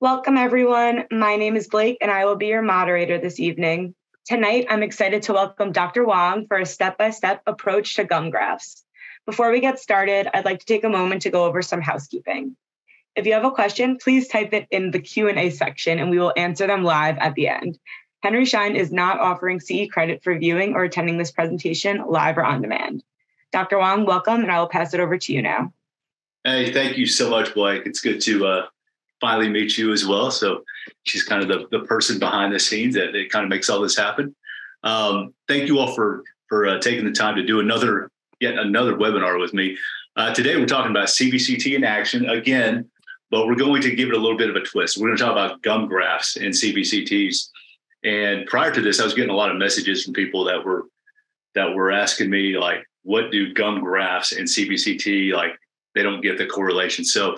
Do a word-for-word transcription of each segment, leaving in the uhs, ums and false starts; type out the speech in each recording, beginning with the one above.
Welcome, everyone. My name is Blake, and I will be your moderator this evening. Tonight, I'm excited to welcome Doctor Wong for a step-by-step approach to gum grafts. Before we get started, I'd like to take a moment to go over some housekeeping. If you have a question, please type it in the Q and A section, and we will answer them live at the end. Henry Schein is not offering C E credit for viewing or attending this presentation live or on demand. Doctor Wong, welcome, and I will pass it over to you now. Hey, thank you so much, Blake. It's good to uh, finally meet you as well. So she's kind of the, the person behind the scenes that, that kind of makes all this happen. Um, thank you all for, for uh, taking the time to do another, yet another webinar with me. Uh, today, we're talking about C B C T in action again, but we're going to give it a little bit of a twist. We're going to talk about gum grafts and C B C Ts. And prior to this, I was getting a lot of messages from people that were that were asking me, like, what do gum grafts and C B C T, like, they don't get the correlation. So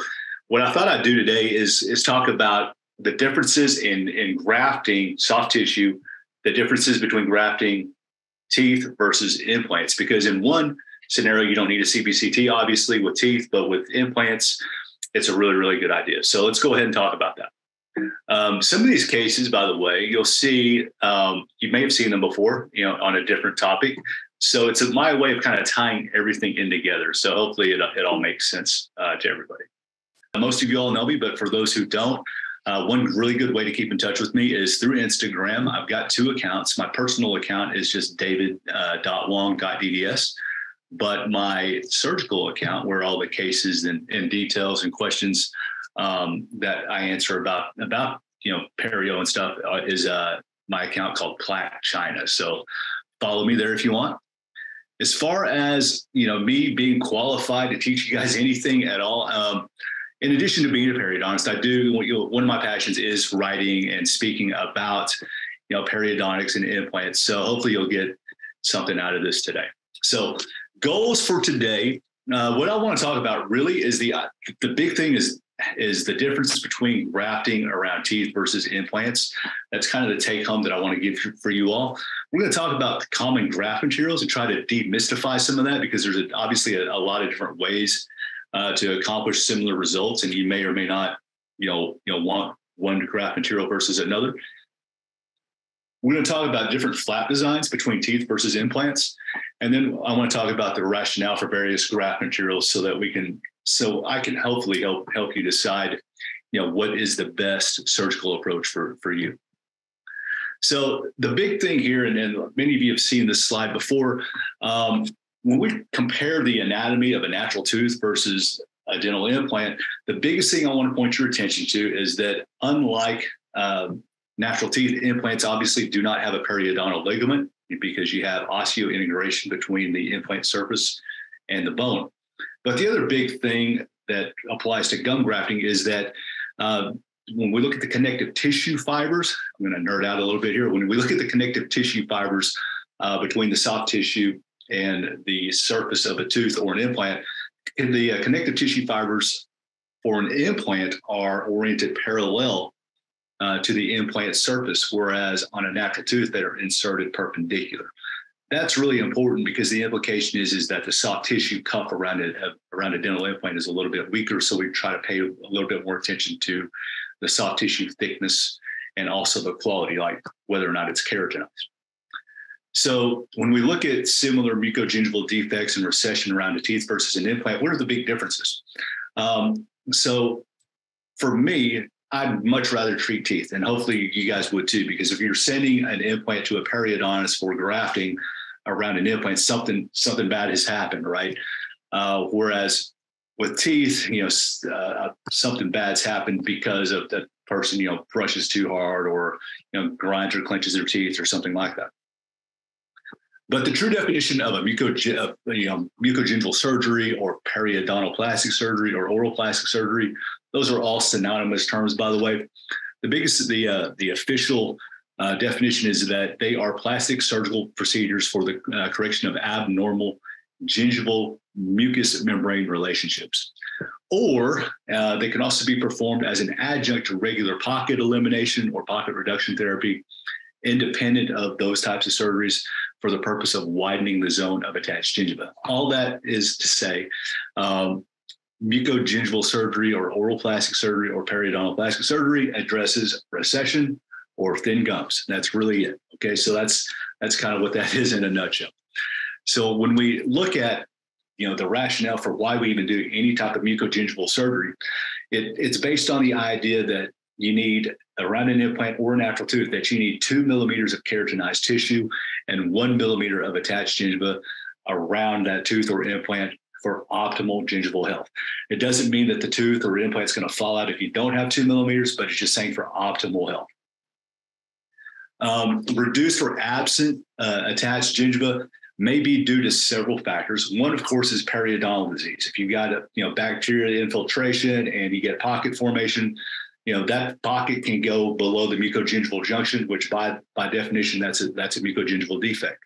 what I thought I'd do today is, is talk about the differences in, in grafting soft tissue, the differences between grafting teeth versus implants, because in one scenario, you don't need a C B C T, obviously, with teeth, but with implants, it's a really, really good idea. So let's go ahead and talk about that. Um, some of these cases, by the way, you'll see, um, you may have seen them before, you know, on a different topic. So it's a, my way of kind of tying everything in together. So hopefully it, it all makes sense uh, to everybody. Most of you all know me, but for those who don't, uh, one really good way to keep in touch with me is through Instagram. I've got two accounts. My personal account is just david dot wong dot d d s, but my surgical account, where all the cases and, and details and questions um, that I answer about, about, you know, perio and stuff uh, is uh, my account called Plaque China. So follow me there if you want. As far as, you know, me being qualified to teach you guys anything at all, um, in addition to being a periodontist, I do, one of my passions is writing and speaking about, you know, periodontics and implants. So hopefully you'll get something out of this today. So goals for today, uh, what I want to talk about really is the, the big thing is, is the difference between grafting around teeth versus implants. That's kind of the take home that I want to give for you all. We're going to talk about common graft materials and try to demystify some of that, because there's a, obviously a, a lot of different ways Uh, to accomplish similar results, and you may or may not, you know, you know, want one graft material versus another. We're going to talk about different flap designs between teeth versus implants, and then I want to talk about the rationale for various graft materials, so that we can, so I can hopefully help help you decide, you know, what is the best surgical approach for for you. So the big thing here, and, and many of you have seen this slide before. Um, When we compare the anatomy of a natural tooth versus a dental implant, the biggest thing I want to point your attention to is that unlike um, natural teeth, implants obviously do not have a periodontal ligament, because you have osseointegration between the implant surface and the bone. But the other big thing that applies to gum grafting is that uh, when we look at the connective tissue fibers, I'm going to nerd out a little bit here. When we look at the connective tissue fibers uh, between the soft tissue and the surface of a tooth or an implant, and the uh, connective tissue fibers for an implant are oriented parallel uh, to the implant surface, whereas on a natural tooth, they are inserted perpendicular. That's really important, because the implication is, is that the soft tissue cuff around a, uh, around a dental implant is a little bit weaker, so we try to pay a little bit more attention to the soft tissue thickness and also the quality, like whether or not it's keratinized. So when we look at similar mucogingival defects and recession around the teeth versus an implant, what are the big differences? Um, so for me, I'd much rather treat teeth, and hopefully you guys would too, because if you're sending an implant to a periodontist for grafting around an implant, something something bad has happened, right? Uh, whereas with teeth, you know, uh, something bad's happened because of the person, you know, brushes too hard, or, you know, grinds or clenches their teeth or something like that. But the true definition of a mucog you know, mucogingival surgery, or periodontal plastic surgery, or oral plastic surgery, those are all synonymous terms, by the way. The biggest, the, uh, the official uh, definition is that they are plastic surgical procedures for the uh, correction of abnormal gingival mucous membrane relationships. Or uh, they can also be performed as an adjunct to regular pocket elimination or pocket reduction therapy, independent of those types of surgeries, for the purpose of widening the zone of attached gingiva. All that is to say, um, mucogingival surgery or oral plastic surgery or periodontal plastic surgery addresses recession or thin gums. That's really it. Okay, so that's that's kind of what that is in a nutshell. So when we look at, you know, the rationale for why we even do any type of mucogingival surgery, it, it's based on the idea that you need, around an implant or a natural tooth, that you need two millimeters of keratinized tissue and one millimeter of attached gingiva around that tooth or implant for optimal gingival health. It doesn't mean that the tooth or implant is going to fall out if you don't have two millimeters, but it's just saying for optimal health. Um, reduced or absent uh, attached gingiva may be due to several factors. One, of course, is periodontal disease. If you've got a, you know, bacteria infiltration and you get pocket formation, you know, that pocket can go below the mucogingival junction, which by, by definition, that's a, that's a mucogingival defect.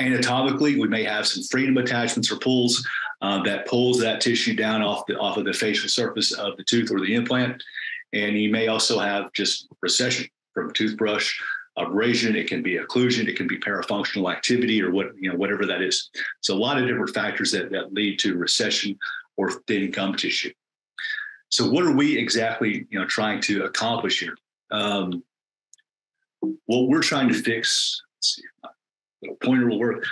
Anatomically, we may have some freedom attachments or pulls uh, that pulls that tissue down off the off of the facial surface of the tooth or the implant. And you may also have just recession from toothbrush abrasion. It can be occlusion. It can be parafunctional activity or what, you know, whatever that is. So a lot of different factors that, that lead to recession or thin gum tissue. So what are we exactly, you know, trying to accomplish here? Um, what we're trying to fix, let's see, my little pointer will work.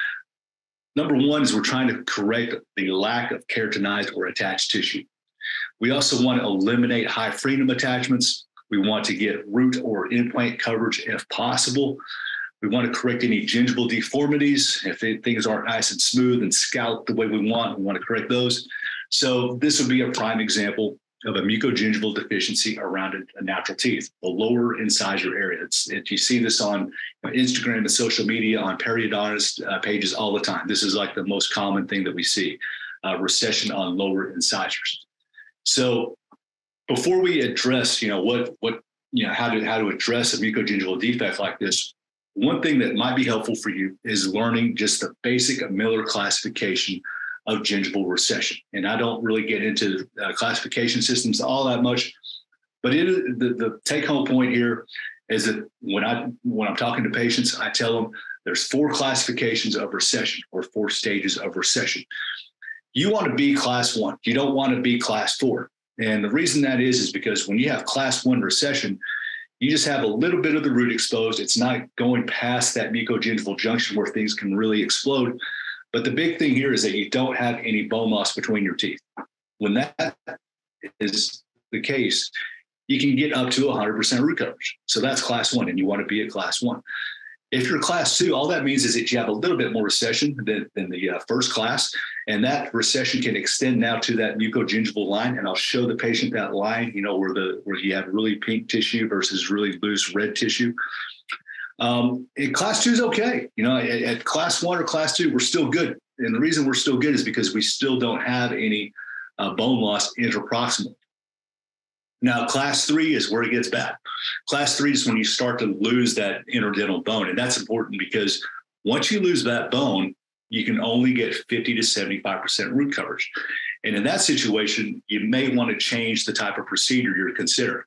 Number one is we're trying to correct the lack of keratinized or attached tissue. We also want to eliminate high freedom attachments. We want to get root or implant coverage if possible. We want to correct any gingival deformities. If things aren't nice and smooth and scalloped the way we want, we want to correct those. So this would be a prime example of a mucogingival deficiency around a natural teeth, the lower incisor area. It's, it, you see this on Instagram and social media, on periodontist uh, pages all the time. This is like the most common thing that we see, uh, recession on lower incisors. So before we address, you know, what, what, you know, how to, how to address a mucogingival defect like this, one thing that might be helpful for you is learning just the basic Miller classification of gingival recession. And I don't really get into uh, classification systems all that much, but it, the, the take-home point here is that when, I, when I'm talking to patients, I tell them there's four classifications of recession or four stages of recession. You want to be class one. You don't want to be class four. And the reason that is, is because when you have class one recession, you just have a little bit of the root exposed. It's not going past that mucogingival junction where things can really explode. But the big thing here is that you don't have any bone loss between your teeth. When that is the case, you can get up to one hundred percent root coverage. So that's class one, and you want to be at class one. If you're class two, all that means is that you have a little bit more recession than, than the uh, first class, and that recession can extend now to that mucogingival line. And I'll show the patient that line, you know, where the where you have really pink tissue versus really loose red tissue. Um, and class two is okay. You know, at, at class one or class two, we're still good. And the reason we're still good is because we still don't have any uh, bone loss interproximal. Now, class three is where it gets bad. Class three is when you start to lose that interdental bone. And that's important because once you lose that bone, you can only get fifty to seventy-five percent root coverage. And in that situation, you may want to change the type of procedure you're considering.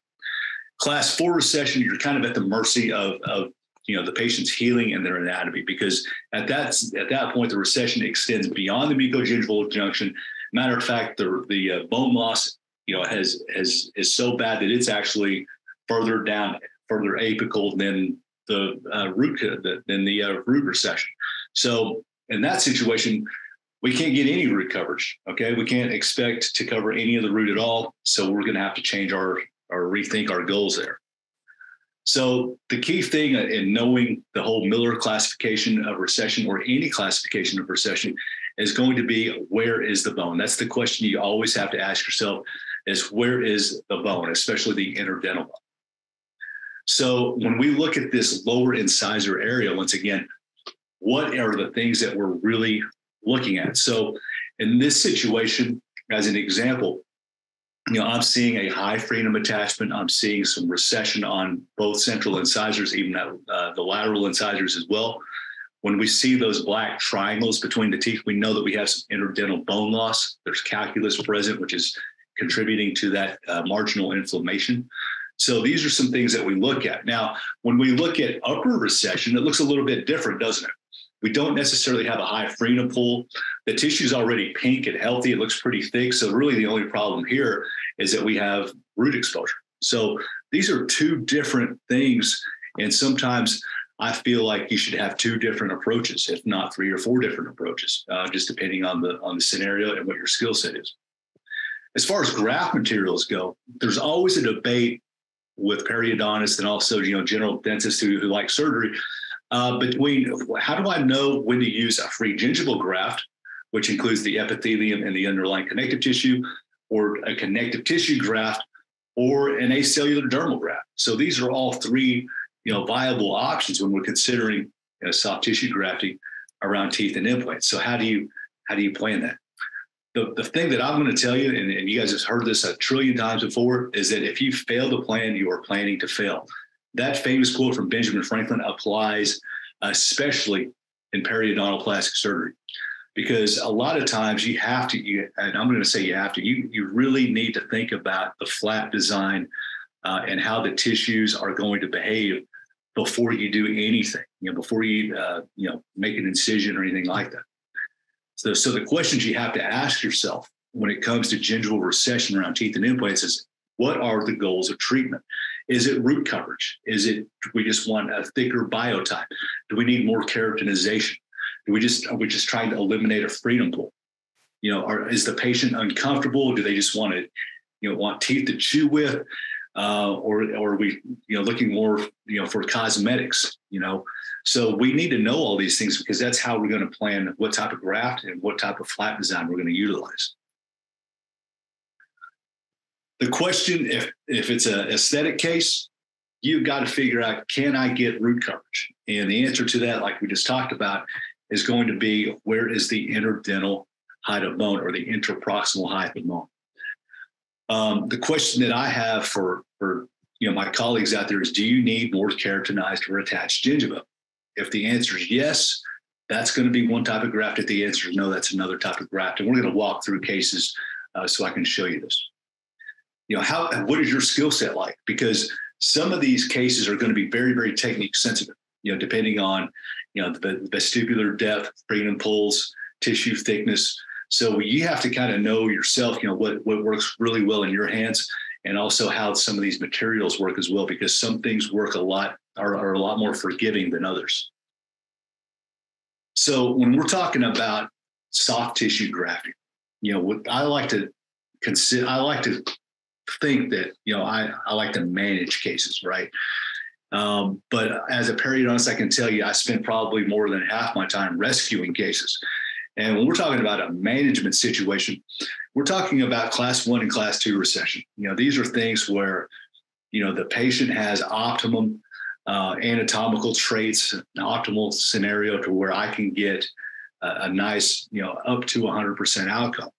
Class four recession, you're kind of at the mercy of, of you know, the patient's healing and their anatomy, because at that, at that point, the recession extends beyond the mucogingival junction. Matter of fact, the, the uh, bone loss, you know, has, has, is so bad that it's actually further down, further apical than the uh, root, than the uh, root recession. So in that situation, we can't get any root coverage. Okay. We can't expect to cover any of the root at all. So we're going to have to change our, or rethink our goals there. So the key thing in knowing the whole Miller classification of recession or any classification of recession is going to be, where is the bone? That's the question you always have to ask yourself, is where is the bone, especially the interdental bone? So when we look at this lower incisor area, once again, what are the things that we're really looking at? So in this situation, as an example, you know, I'm seeing a high frenum attachment. I'm seeing some recession on both central incisors, even that, uh, the lateral incisors as well. When we see those black triangles between the teeth, we know that we have some interdental bone loss. There's calculus present, which is contributing to that uh, marginal inflammation. So these are some things that we look at. Now, when we look at upper recession, it looks a little bit different, doesn't it? We don't necessarily have a high Frena pool. The tissue's already pink and healthy. It looks pretty thick. So really the only problem here is that we have root exposure. So these are two different things. And sometimes I feel like you should have two different approaches, if not three or four different approaches, uh, just depending on the, on the scenario and what your skill set is. As far as graft materials go, there's always a debate with periodontists and also, you know, general dentists who, who like surgery, uh, between how do I know when to use a free gingival graft, which includes the epithelium and the underlying connective tissue, or a connective tissue graft, or an acellular dermal graft. So these are all three, you know, viable options when we're considering, you know, soft tissue grafting around teeth and implants. So how do you how do you plan that? The, the thing that I'm going to tell you, and, and you guys have heard this a trillion times before, is that if you fail to plan, you are planning to fail. That famous quote from Benjamin Franklin applies especially in periodontal plastic surgery, because a lot of times you have to, you, and I'm going to say you have to, you, you really need to think about the flap design uh, and how the tissues are going to behave before you do anything, you know, before you, uh, you know, make an incision or anything like that. So, so the questions you have to ask yourself when it comes to gingival recession around teeth and implants is, what are the goals of treatment? Is it root coverage? Is it, do we just want a thicker biotype? Do we need more keratinization? Do we just, are we just trying to eliminate a Frena pool? You know, are, is the patient uncomfortable? Do they just want to, you know, want teeth to chew with? Uh, or, or are we, you know, looking more, you know, for cosmetics, you know? So we need to know all these things, because that's how we're going to plan what type of graft and what type of flap design we're going to utilize. The question, if, if it's an aesthetic case, you've got to figure out, can I get root coverage? And the answer to that, like we just talked about, is going to be, where is the interdental height of bone or the interproximal height of bone? Um, the question that I have for, for you know, my colleagues out there is, do you need more keratinized or attached gingiva? If the answer is yes, that's going to be one type of graft. If the answer is no, that's another type of graft. And we're going to walk through cases uh, so I can show you this. You know, how, what is your skill set like? Because some of these cases are going to be very, very technique sensitive, you know, depending on, you know, the vestibular depth, Frena pulls, tissue thickness. So you have to kind of know yourself, you know, what, what works really well in your hands, and also how some of these materials work as well, because some things work a lot, are, are a lot more forgiving than others. So when we're talking about soft tissue grafting, you know, what I like to consider, I like to think that, you know, I, I like to manage cases, right? Um, but as a periodontist, I can tell you, I spent probably more than half my time rescuing cases. And when we're talking about a management situation, we're talking about class one and class two recession. You know, these are things where, you know, the patient has optimum uh, anatomical traits, an optimal scenario to where I can get a, a nice, you know, up to one hundred percent outcome.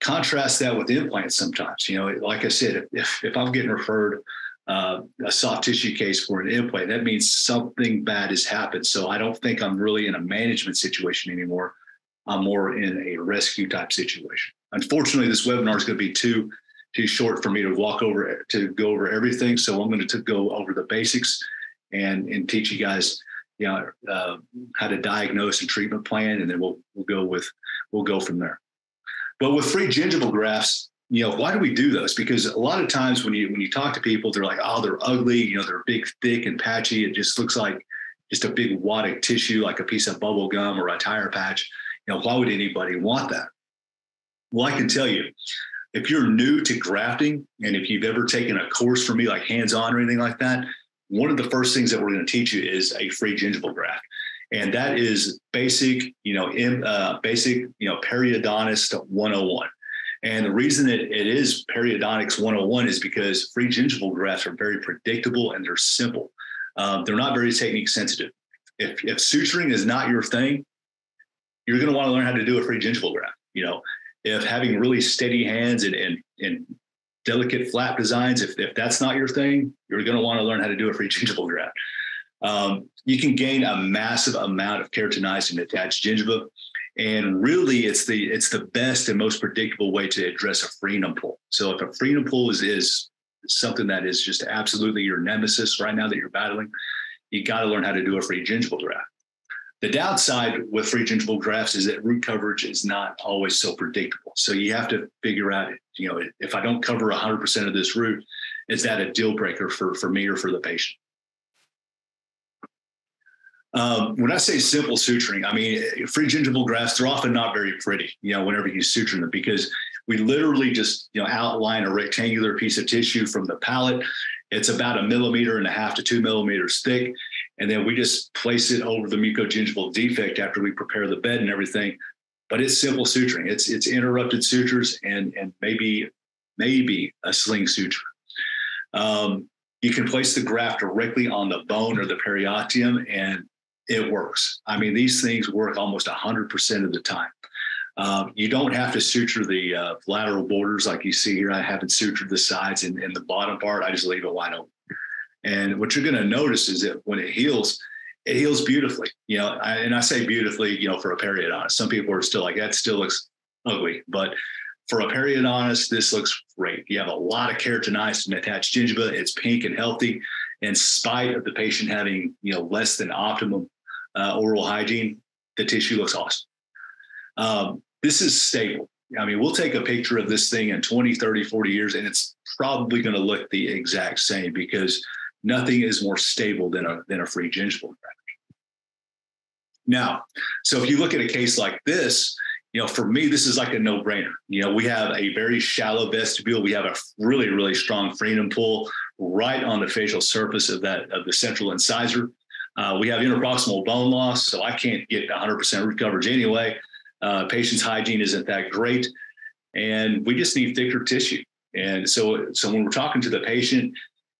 Contrast that with implants sometimes. You know, like I said, if, if I'm getting referred uh, a soft tissue case for an implant, that means something bad has happened. So I don't think I'm really in a management situation anymore. I'm more in a rescue type situation. Unfortunately, this webinar is going to be too, too short for me to walk over, to go over everything. So I'm going to go over the basics and, and teach you guys, you know, uh, how to diagnose and treatment plan. And then we'll, we'll go with, we'll go from there. But with free gingival grafts, you know, why do we do those? Because a lot of times when you when you talk to people, they're like, oh, they're ugly. You know, they're big, thick, and patchy. It just looks like just a big wad of tissue, like a piece of bubble gum or a tire patch. You know, why would anybody want that? Well, I can tell you, if you're new to grafting and if you've ever taken a course from me, like hands-on or anything like that, one of the first things that we're going to teach you is a free gingival graft. And that is basic, you know, in, uh, basic, you know, periodontist one oh one. And the reason that it is periodontics one oh one is because free gingival grafts are very predictable and they're simple. Um, they're not very technique sensitive. If, if suturing is not your thing, you're going to want to learn how to do a free gingival graft. You know, if having really steady hands and, and, and delicate flap designs, if, if that's not your thing, you're going to want to learn how to do a free gingival graft. Um, you can gain a massive amount of keratinized and attached gingiva. And really, it's the it's the best and most predictable way to address a Frena pull. So if a Frena pull is, is something that is just absolutely your nemesis right now that you're battling, you got to learn how to do a free gingival graft. The downside with free gingival grafts is that root coverage is not always so predictable. So you have to figure out, you know, if I don't cover one hundred percent of this root, is that a deal breaker for, for me or for the patient? Um, when I say simple suturing, I mean, free gingival grafts, they're often not very pretty, you know, whenever you suture them, because we literally just, you know, outline a rectangular piece of tissue from the palate. It's about a millimeter and a half to two millimeters thick. And then we just place it over the mucogingival defect after we prepare the bed and everything. But it's simple suturing. It's it's interrupted sutures and, and maybe, maybe a sling suture. Um, you can place the graft directly on the bone or the periosteum, and it works. I mean, these things work almost one hundred percent of the time. Um, you don't have to suture the uh, lateral borders like you see here. I haven't sutured the sides and, and the bottom part. I just leave it wide open. And what you're going to notice is that when it heals, it heals beautifully. You know, I, and I say beautifully, you know, for a periodontist. Some people are still like, that still looks ugly. But for a periodontist, this looks great. You have a lot of keratinitis and attached gingiva. It's pink and healthy in spite of the patient having, you know, less than optimum uh, oral hygiene. The tissue looks awesome. Um, this is stable. I mean, we'll take a picture of this thing in twenty, thirty, forty years, and it's probably going to look the exact same, because nothing is more stable than a, than a free gingival graft. Now, so if you look at a case like this, you know, for me, this is like a no-brainer. You know, we have a very shallow vestibule. We have a really, really strong frenum pull right on the facial surface of that, of the central incisor. Uh, we have interproximal bone loss, so I can't get one hundred percent root coverage anyway. Uh, patient's hygiene isn't that great, and we just need thicker tissue. And so, so when we're talking to the patient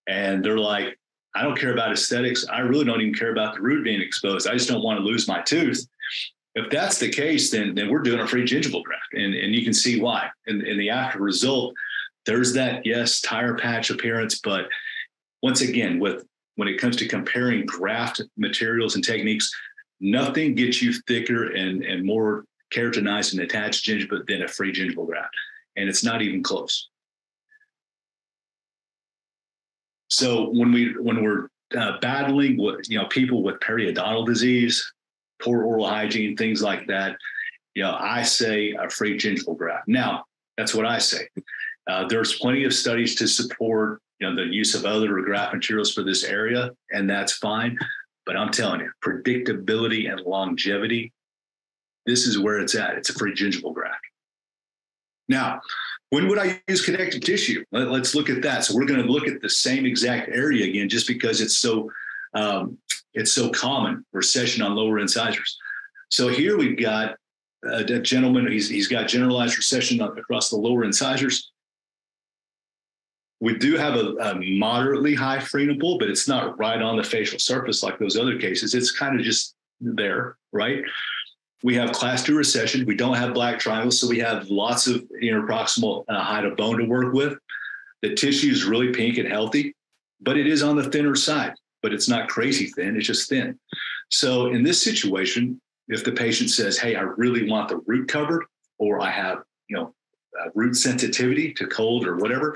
and they're like, I don't care about aesthetics. I really don't even care about the root being exposed. I just don't want to lose my tooth. If that's the case, then, then we're doing a free gingival graft, and, and you can see why. And in, in the after result, there's that, yes, tire patch appearance. But once again, with when it comes to comparing graft materials and techniques, nothing gets you thicker and, and more keratinized and attached gingiva than a free gingival graft, and it's not even close. So when we when we're uh, battling with, you know, people with periodontal disease, poor oral hygiene, things like that, you know, I say a free gingival graft. Now, that's what I say. Uh, there's plenty of studies to support, you know, the use of other graft materials for this area, and that's fine. But I'm telling you, predictability and longevity, this is where it's at. It's a free gingival graft. Now, when would I use connective tissue? Let, let's look at that. So we're going to look at the same exact area again, just because it's so um, it's so common, recession on lower incisors. So here we've got a, a gentleman, he's, he's got generalized recession across the lower incisors. We do have a, a moderately high frenum pull, but it's not right on the facial surface like those other cases. It's kind of just there, right? We have class two recession. We don't have black triangles, so we have lots of interproximal uh, height of bone to work with. The tissue is really pink and healthy, but it is on the thinner side, but it's not crazy thin. It's just thin. So in this situation, if the patient says, hey, I really want the root covered, or I have, you know, uh, root sensitivity to cold or whatever,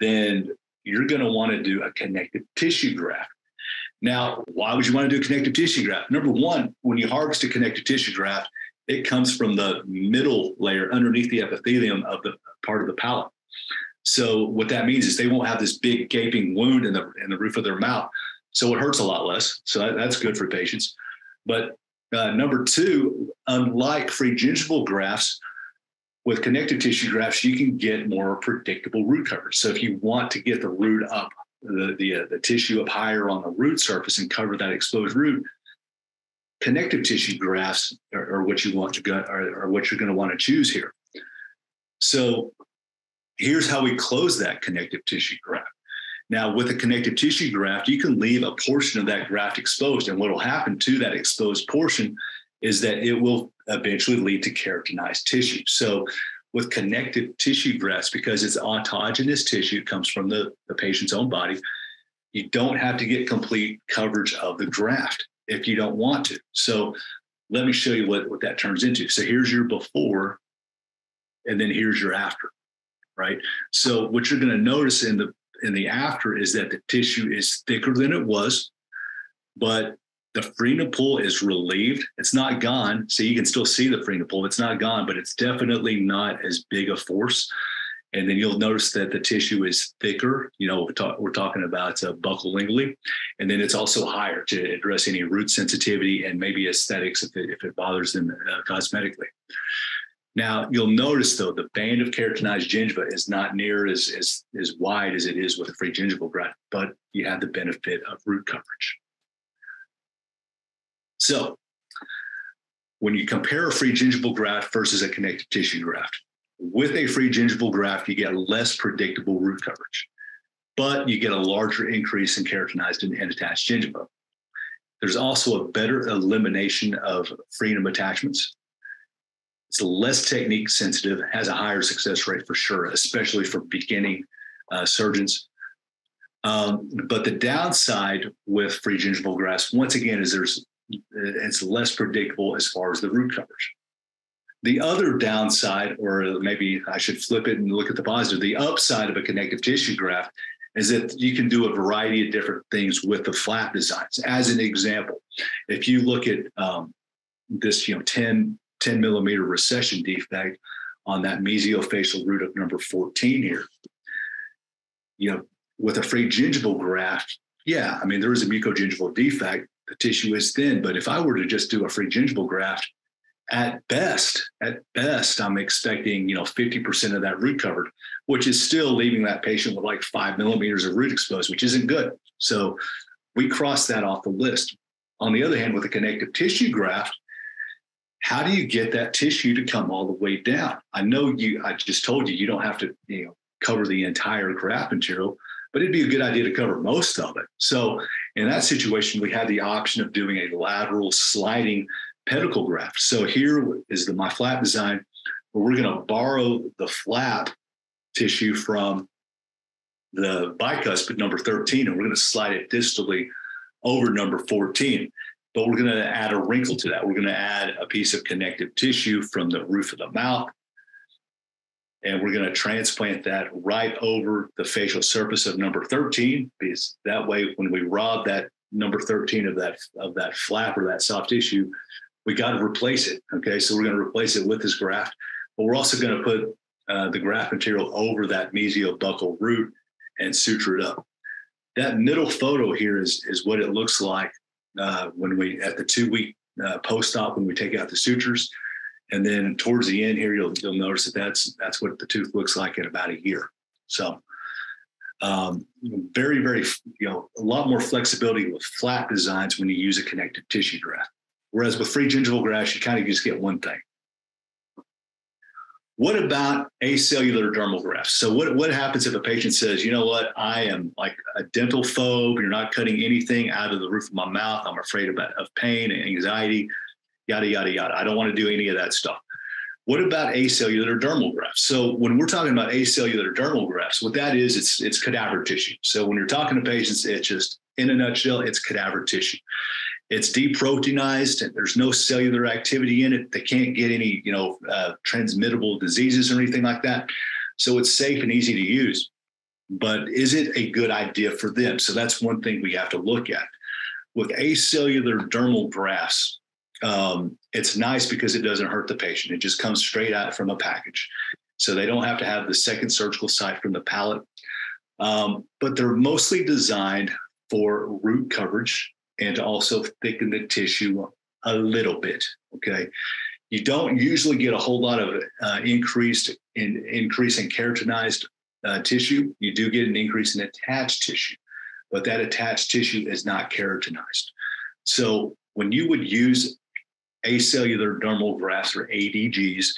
then you're going to want to do a connective tissue graft. Now, why would you want to do a connective tissue graft? Number one, when you harvest a connective tissue graft, it comes from the middle layer underneath the epithelium of the part of the palate. So what that means is they won't have this big gaping wound in the, in the roof of their mouth. So it hurts a lot less. So that, that's good for patients. But uh, number two, unlike free gingival grafts, with connective tissue grafts, you can get more predictable root coverage. So if you want to get the root up, the the, uh, the tissue up higher on the root surface and cover that exposed root, connective tissue grafts are, are what you want to go, are, are what you're going to want to choose here. So here's how we close that connective tissue graft. Now, with a connective tissue graft, you can leave a portion of that graft exposed, and what will happen to that exposed portion is that it will eventually lead to keratinized tissue. So with connective tissue grafts, because it's autogenous tissue, it comes from the, the patient's own body, you don't have to get complete coverage of the graft if you don't want to. So let me show you what, what that turns into. So here's your before, and then here's your after, right? So what you're going to notice in the in the after is that the tissue is thicker than it was, but the frenopole is relieved. It's not gone. So you can still see the frenopole. It's not gone, but it's definitely not as big a force. And then you'll notice that the tissue is thicker. You know, we're, talk, we're talking about uh, buccolingually. And then it's also higher to address any root sensitivity and maybe aesthetics if it, if it bothers them uh, cosmetically. Now, you'll notice, though, the band of keratinized gingiva is not near as, as, as wide as it is with a free gingival graft, but you have the benefit of root coverage. So when you compare a free gingival graft versus a connective tissue graft, with a free gingival graft, you get less predictable root coverage, but you get a larger increase in keratinized and attached gingiva. There's also a better elimination of frenum attachments. It's less technique sensitive, has a higher success rate for sure, especially for beginning uh, surgeons. Um, but the downside with free gingival grafts, once again, is there's it's less predictable as far as the root coverage. The other downside, or maybe I should flip it and look at the positive, the upside of a connective tissue graft is that you can do a variety of different things with the flap designs. As an example, if you look at um, this, you know, ten, ten millimeter recession defect on that mesiofacial root of number fourteen here. You know, with a free gingival graft, yeah, I mean, there is a mucogingival defect. The tissue is thin, but if I were to just do a free gingival graft, at best, at best, I'm expecting, you know, fifty percent of that root covered, which is still leaving that patient with like five millimeters of root exposed, which isn't good. So we cross that off the list. On the other hand, with a connective tissue graft, how do you get that tissue to come all the way down? I know you, I just told you, you don't have to, you know, cover the entire graft material, but it'd be a good idea to cover most of it. So in that situation, we had the option of doing a lateral sliding pedicle graft. So here is the, my flap design, where we're going to borrow the flap tissue from the bicuspid number thirteen, and we're going to slide it distally over number fourteen. But we're going to add a wrinkle to that. We're going to add a piece of connective tissue from the roof of the mouth, and we're going to transplant that right over the facial surface of number thirteen, because that way, when we rob that number thirteen of that of that flap or that soft tissue, we got to replace it. Okay, so we're going to replace it with this graft, but we're also going to put uh, the graft material over that mesiobuccal root and suture it up. That middle photo here is is what it looks like. Uh, when we at the two-week uh, post-op, when we take out the sutures, and then towards the end here, you'll you'll notice that that's that's what the tooth looks like in about a year. So, um, very very you know a lot more flexibility with flap designs when you use a connective tissue graft, whereas with free gingival grafts, you kind of just get one thing. What about acellular dermal grafts? So what, what happens if a patient says, you know what, I am like a dental phobe, you're not cutting anything out of the roof of my mouth, I'm afraid about, of pain and anxiety, yada, yada, yada. I don't want to do any of that stuff. What about acellular dermal grafts? So when we're talking about acellular dermal grafts, what that is, it's, it's cadaver tissue. So when you're talking to patients, it's just, in a nutshell, it's cadaver tissue. It's deproteinized, and there's no cellular activity in it. They can't get any, you know, uh, transmittable diseases or anything like that. So it's safe and easy to use. But is it a good idea for them? So that's one thing we have to look at. With acellular dermal grafts, um, it's nice because it doesn't hurt the patient. It just comes straight out from a package. So they don't have to have the second surgical site from the palate. Um, but they're mostly designed for root coverage, and to also thicken the tissue a little bit, okay? You don't usually get a whole lot of uh, increased in, increase in keratinized uh, tissue. You do get an increase in attached tissue, but that attached tissue is not keratinized. So when you would use acellular dermal grafts, or A D Gs,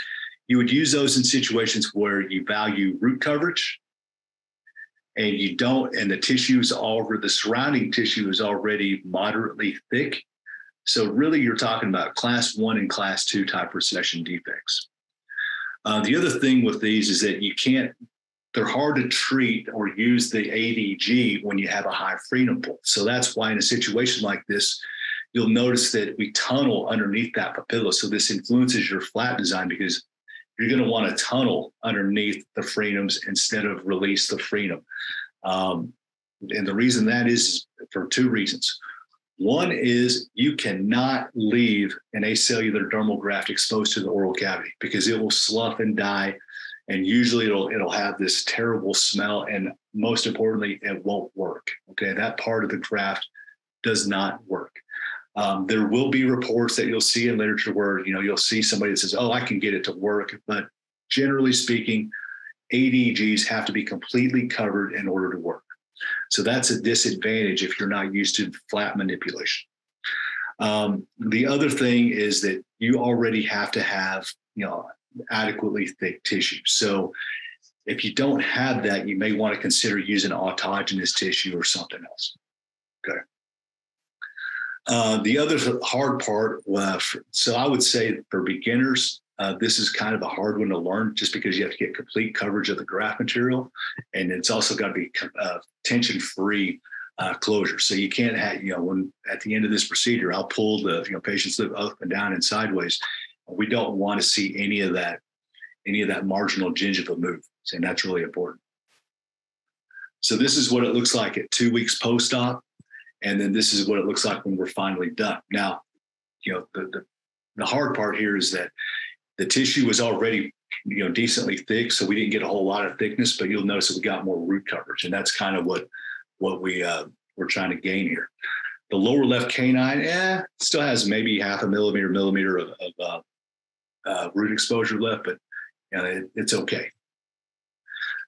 you would use those in situations where you value root coverage, and you don't, and the tissues over the surrounding tissue is already moderately thick. So really you're talking about class one and class two type recession defects. Uh, the other thing with these is that you can't, they're hard to treat or use the A D G when you have a high frenopole. So that's why in a situation like this, you'll notice that we tunnel underneath that papilla. So this influences your flap design, because you're going to want to tunnel underneath the frenums instead of release the frenum. Um, and the reason that is for two reasons. One is you cannot leave an acellular dermal graft exposed to the oral cavity because it will slough and die. And usually it'll, it'll have this terrible smell. And most importantly, it won't work. Okay. That part of the graft does not work. Um, there will be reports that you'll see in literature where, you know, you'll see somebody that says, oh, I can get it to work. But generally speaking, A D Gs have to be completely covered in order to work. So that's a disadvantage if you're not used to flat manipulation. Um, the other thing is that you already have to have, you know, adequately thick tissue. So if you don't have that, you may want to consider using autogenous tissue or something else. Okay. Uh, the other hard part, uh, for, so I would say for beginners, Uh, this is kind of a hard one to learn just because you have to get complete coverage of the graft material. And it's also got to be uh, tension-free uh, closure. So you can't have, you know, when at the end of this procedure, I'll pull the, you know, patients up and down and sideways. We don't want to see any of that, any of that marginal gingival move. And that's really important. So this is what it looks like at two weeks post-op. And then this is what it looks like when we're finally done. Now, you know, the, the, the hard part here is that the tissue was already, you know, decently thick, so we didn't get a whole lot of thickness, but you'll notice that we got more root coverage, and that's kind of what what we uh, we're trying to gain here. The lower left canine, eh, still has maybe half a millimeter, millimeter of, of uh, uh, root exposure left, but you know, it, it's okay.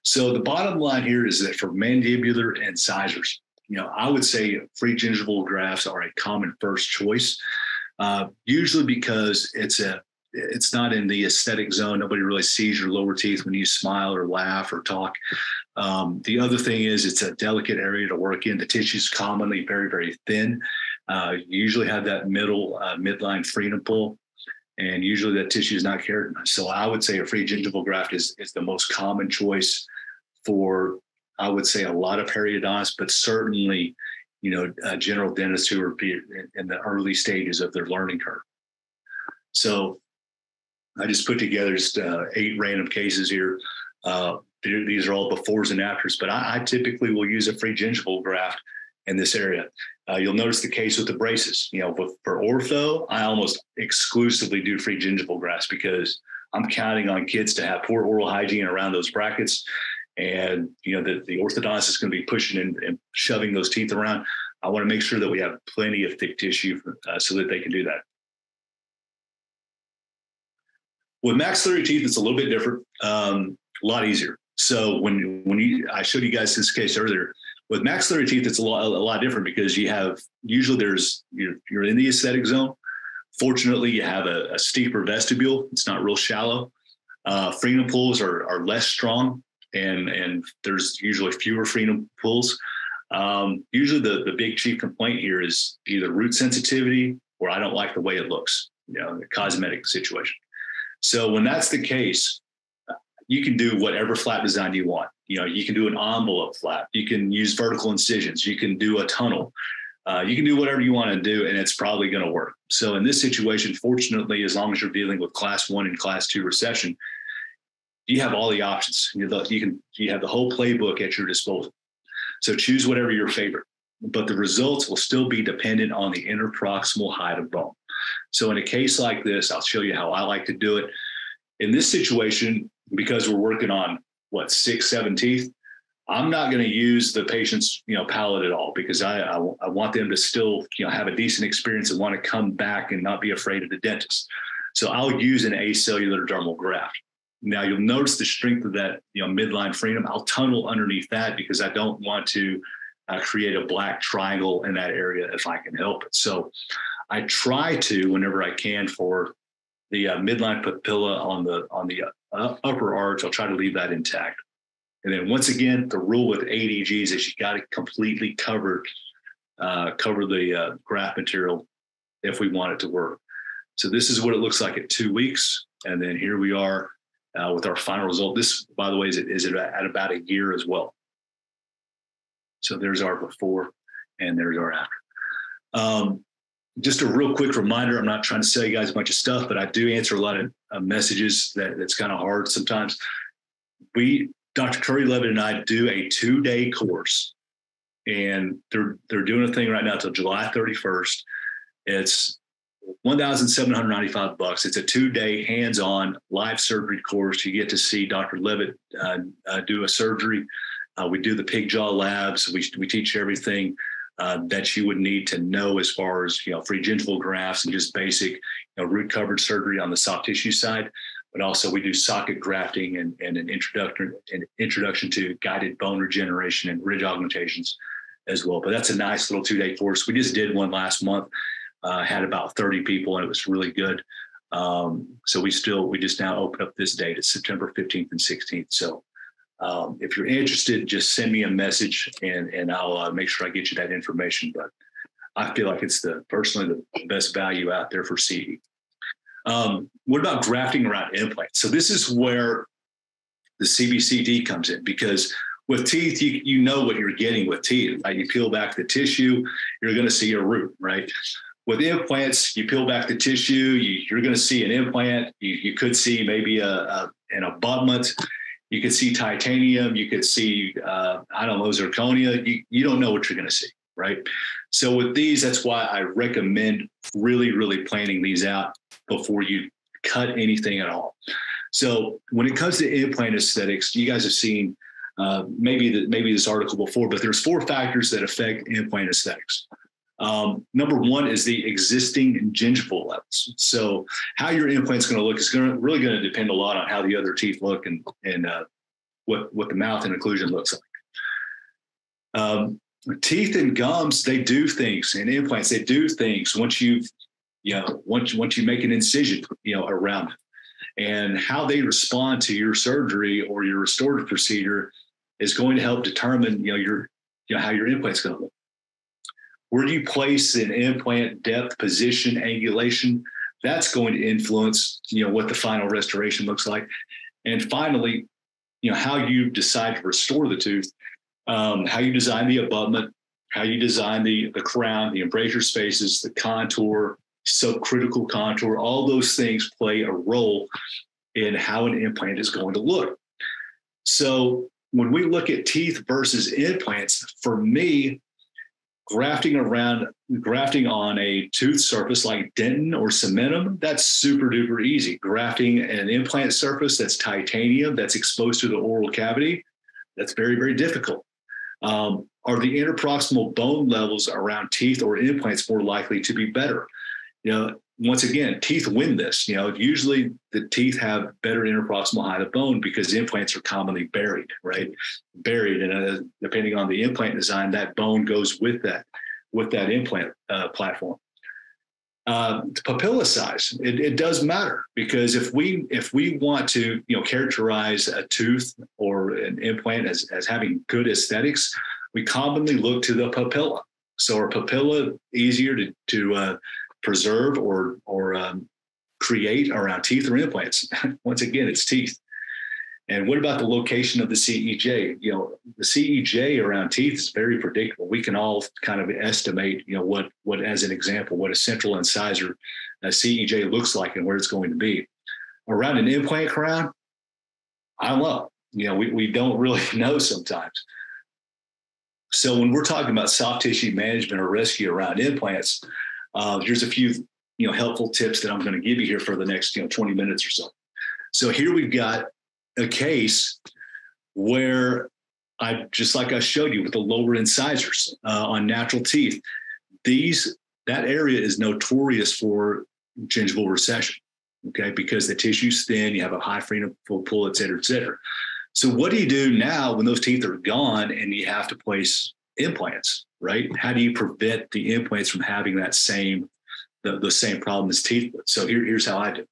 So the bottom line here is that for mandibular incisors, you know, I would say free gingival grafts are a common first choice, uh, usually because it's a it's not in the aesthetic zone. Nobody really sees your lower teeth when you smile or laugh or talk. Um, the other thing is it's a delicate area to work in. The tissue is commonly very, very thin. Uh, you usually have that middle uh, midline freedom pull, and usually that tissue is not cared for. So I would say a free gingival graft is, is the most common choice for, I would say, a lot of periodontists, but certainly, you know, uh, general dentists who are in the early stages of their learning curve. So I just put together just, uh, eight random cases here. Uh, these are all befores and afters, but I, I typically will use a free gingival graft in this area. Uh, you'll notice the case with the braces. You know, for, for ortho, I almost exclusively do free gingival grafts because I'm counting on kids to have poor oral hygiene around those brackets. And, you know, the, the orthodontist is going to be pushing and, and shoving those teeth around. I want to make sure that we have plenty of thick tissue uh, so that they can do that. With maxillary teeth, it's a little bit different, um, a lot easier. So when when you, I showed you guys this case earlier, with maxillary teeth, it's a lot, a lot different because you have, usually there's, you're, you're in the aesthetic zone. Fortunately, you have a, a steeper vestibule. It's not real shallow. Uh, frenum pulls are, are less strong, and, and there's usually fewer frenum pulls. Um, usually the, the big chief complaint here is either root sensitivity or I don't like the way it looks, you know, the cosmetic situation. So when that's the case, you can do whatever flap design you want. You know, you can do an envelope flap. You can use vertical incisions. You can do a tunnel. Uh, you can do whatever you want to do, and it's probably going to work. So in this situation, fortunately, as long as you're dealing with class one and class two recession, you have all the options. You know, you can you have the whole playbook at your disposal. So choose whatever your favorite, but the results will still be dependent on the interproximal height of bone. So in a case like this, I'll show you how I like to do it. In this situation, because we're working on, what, six, seven teeth, I'm not going to use the patient's, you know, palate at all because I, I, I want them to still, you know, have a decent experience and want to come back and not be afraid of the dentist. So I'll use an acellular dermal graft. Now, you'll notice the strength of that, you know, midline frenum. I'll tunnel underneath that because I don't want to uh, create a black triangle in that area if I can help it. So I try to, whenever I can, for the uh, midline papilla on the on the uh, upper arch, I'll try to leave that intact. And then once again, the rule with A D Gs is you got to completely cover uh, cover the uh, graft material if we want it to work. So this is what it looks like at two weeks, and then here we are uh, with our final result. This, by the way, is, is at about a year as well. So there's our before, and there's our after. Um, Just a real quick reminder, I'm not trying to sell you guys a bunch of stuff, but I do answer a lot of uh, messages that that's kind of hard sometimes. We, Doctor Curry-Levitt and I do a two-day course and they're they're doing a thing right now till July thirty-first. It's one thousand seven hundred ninety-five bucks. It's a two-day hands-on live surgery course. You get to see Doctor Levitt uh, uh, do a surgery. Uh, we do the pig jaw labs. We we teach everything uh, that you would need to know as far as, you know, free gingival grafts and just basic, you know, root covered surgery on the soft tissue side. But also we do socket grafting and, and an introduction an introduction to guided bone regeneration and ridge augmentations as well. But that's a nice little two-day course. We just did one last month. Uh, had about thirty people, and it was really good. Um, so we still, we just now open up this date. It's September fifteenth and sixteenth. So um, if you're interested, just send me a message and, and I'll uh, make sure I get you that information. But I feel like it's the personally the best value out there for C E. Um, what about grafting around implants? So this is where the C B C T comes in, because with teeth, you, you know what you're getting with teeth, right? You peel back the tissue, you're going to see a root, right? With implants, you peel back the tissue, you, you're going to see an implant. You, you could see maybe a, a an abutment. You could see titanium. You could see, uh, I don't know, zirconia. You, you don't know what you're going to see, right? So with these, that's why I recommend really, really planning these out before you cut anything at all. So when it comes to implant aesthetics, you guys have seen uh, maybe, the, maybe this article before, but there's four factors that affect implant aesthetics. Um, number one is the existing gingival levels. So how your implant's going to look is gonna, really going to depend a lot on how the other teeth look and, and uh, what, what the mouth and occlusion looks like. Um, teeth and gums, they do things, and implants, they do things once you've, you know, once, once you make an incision, you know, around it. And how they respond to your surgery or your restorative procedure is going to help determine, you know, your, you know, how your implant's going to look. Where do you place an implant, depth, position, angulation? That's going to influence, you know, what the final restoration looks like. And finally, you know, how you decide to restore the tooth, um, how you design the abutment, how you design the, the crown, the embrasure spaces, the contour, subcritical contour, all those things play a role in how an implant is going to look. So when we look at teeth versus implants, for me, Grafting around, grafting on a tooth surface like dentin or cementum, that's super duper easy. Grafting an implant surface that's titanium, that's exposed to the oral cavity, that's very, very difficult. Um, are the interproximal bone levels around teeth or implants more likely to be better? You know, once again, teeth win this. You know, usually the teeth have better interproximal height of bone because implants are commonly buried, right? Buried, and uh, depending on the implant design, that bone goes with that, with that implant uh, platform. Uh, papilla size, it, it does matter, because if we if we want to, you know, characterize a tooth or an implant as as having good aesthetics, we commonly look to the papilla. So, are papilla easier to to uh, preserve or, or um, create around teeth or implants? Once again, it's teeth. And what about the location of the C E J? You know, the C E J around teeth is very predictable. We can all kind of estimate, you know, what, what as an example, what a central incisor a C E J looks like and where it's going to be. Around an implant crown, I don't know. You know, we, we don't really know sometimes. So when we're talking about soft tissue management or rescue around implants, Uh, here's a few, you know, helpful tips that I'm going to give you here for the next, you know, twenty minutes or so. So here we've got a case where I, just like I showed you with the lower incisors uh, on natural teeth, these, that area is notorious for gingival recession, okay, because the tissue's thin, you have a high freedom pull, et cetera, et cetera. So what do you do now when those teeth are gone and you have to place implants, right? How do you prevent the implants from having that same, the, the same problem as teeth? So here, here's how I do.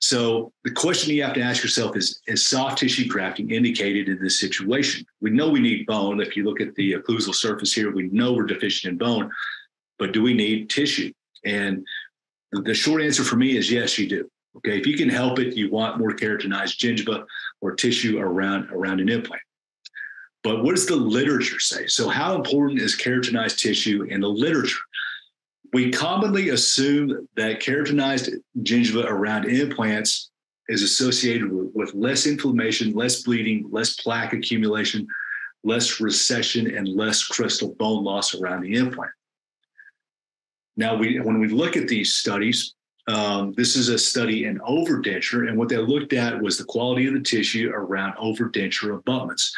So the question you have to ask yourself is, is soft tissue grafting indicated in this situation? We know we need bone. If you look at the occlusal surface here, we know we're deficient in bone, but do we need tissue? And the short answer for me is yes, you do. Okay. If you can help it, you want more keratinized gingiva or tissue around, around an implant. But what does the literature say? So how important is keratinized tissue in the literature? We commonly assume that keratinized gingiva around implants is associated with, with less inflammation, less bleeding, less plaque accumulation, less recession and less crystal bone loss around the implant. Now, we, when we look at these studies, um, this is a study in overdenture, and what they looked at was the quality of the tissue around overdenture abutments.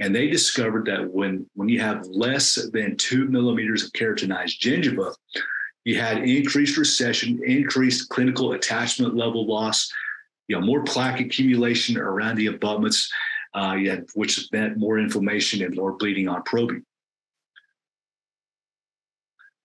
And they discovered that when, when you have less than two millimeters of keratinized gingiva, you had increased recession, increased clinical attachment level loss, you know, more plaque accumulation around the abutments, uh, you had, which meant more inflammation and more bleeding on probing.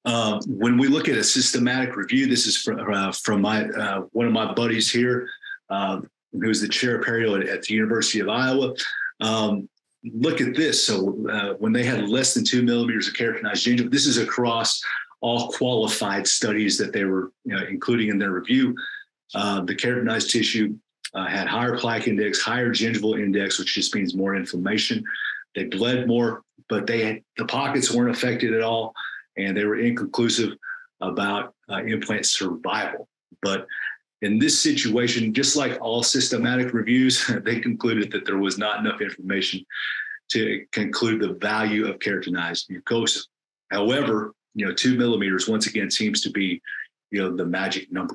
Uh, when we look at a systematic review, this is from, uh, from my uh, one of my buddies here, uh, who's the chair of perio at, at the University of Iowa. Um, Look at this. So uh, when they had less than two millimeters of keratinized gingiva, this is across all qualified studies that they were you know, including in their review. Uh, the keratinized tissue uh, had higher plaque index, higher gingival index, which just means more inflammation. They bled more, but they had, the pockets weren't affected at all, and they were inconclusive about uh, implant survival. But in this situation, just like all systematic reviews, they concluded that there was not enough information to conclude the value of keratinized mucosa. However, you know, two millimeters, once again, seems to be, you know, the magic number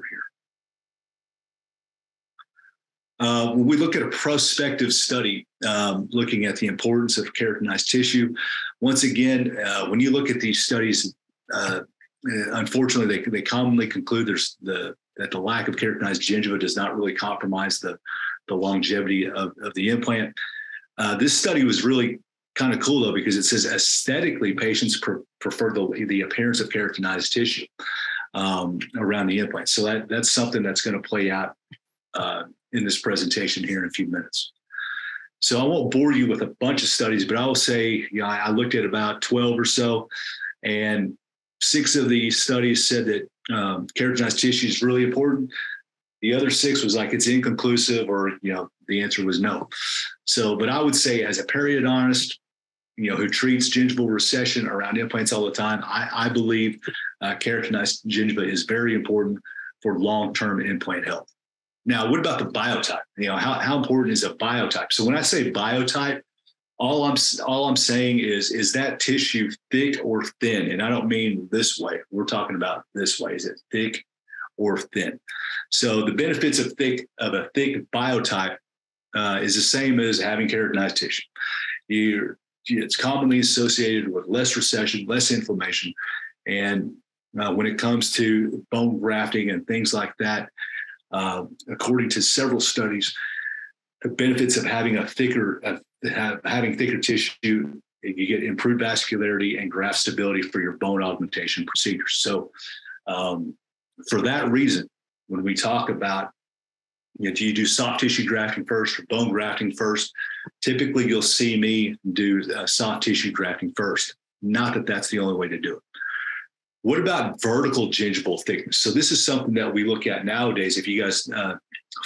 here. Uh, when we look at a prospective study, um, looking at the importance of keratinized tissue, once again, uh, when you look at these studies, uh, unfortunately, they, they commonly conclude there's the that the lack of keratinized gingiva does not really compromise the, the longevity of, of the implant. Uh, this study was really kind of cool, though, because it says aesthetically, patients pre prefer the, the appearance of keratinized tissue um, around the implant. So that, that's something that's going to play out uh, in this presentation here in a few minutes. So I won't bore you with a bunch of studies, but I will say, you know, I looked at about twelve or so, and six of the studies said that Um, keratinized tissue is really important. The other six was like, it's inconclusive, or, you know, the answer was no. So, but I would say as a periodontist, you know, who treats gingival recession around implants all the time, I, I believe uh, keratinized gingiva is very important for long-term implant health. Now, what about the biotype? You know, how, how important is a biotype? So when I say biotype, all I'm, all I'm saying is, is that tissue thick or thin? And I don't mean this way. We're talking about this way. Is it thick or thin? So the benefits of thick of a thick biotype uh, is the same as having keratinized tissue. You're, it's commonly associated with less recession, less inflammation. And uh, when it comes to bone grafting and things like that, uh, according to several studies, the benefits of having a thicker, a Have, having thicker tissue, you get improved vascularity and graft stability for your bone augmentation procedures. So um, for that reason, when we talk about, you know, do you do soft tissue grafting first or bone grafting first? Typically, you'll see me do uh, soft tissue grafting first. Not that that's the only way to do it. What about vertical gingival thickness? So this is something that we look at nowadays. If you guys uh,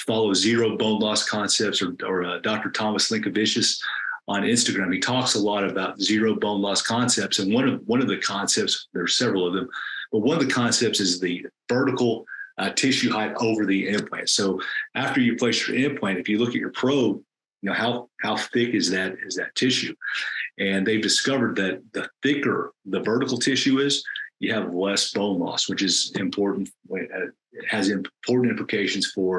follow zero bone loss concepts or, or uh, Doctor Thomas Linkovicius on Instagram, he talks a lot about zero bone loss concepts. And one of one of the concepts, there are several of them, but one of the concepts is the vertical uh, tissue height over the implant. So after you place your implant, if you look at your probe, you know, how, how thick is that, is that tissue? And they've discovered that the thicker the vertical tissue is, you have less bone loss, which is important. It has important implications for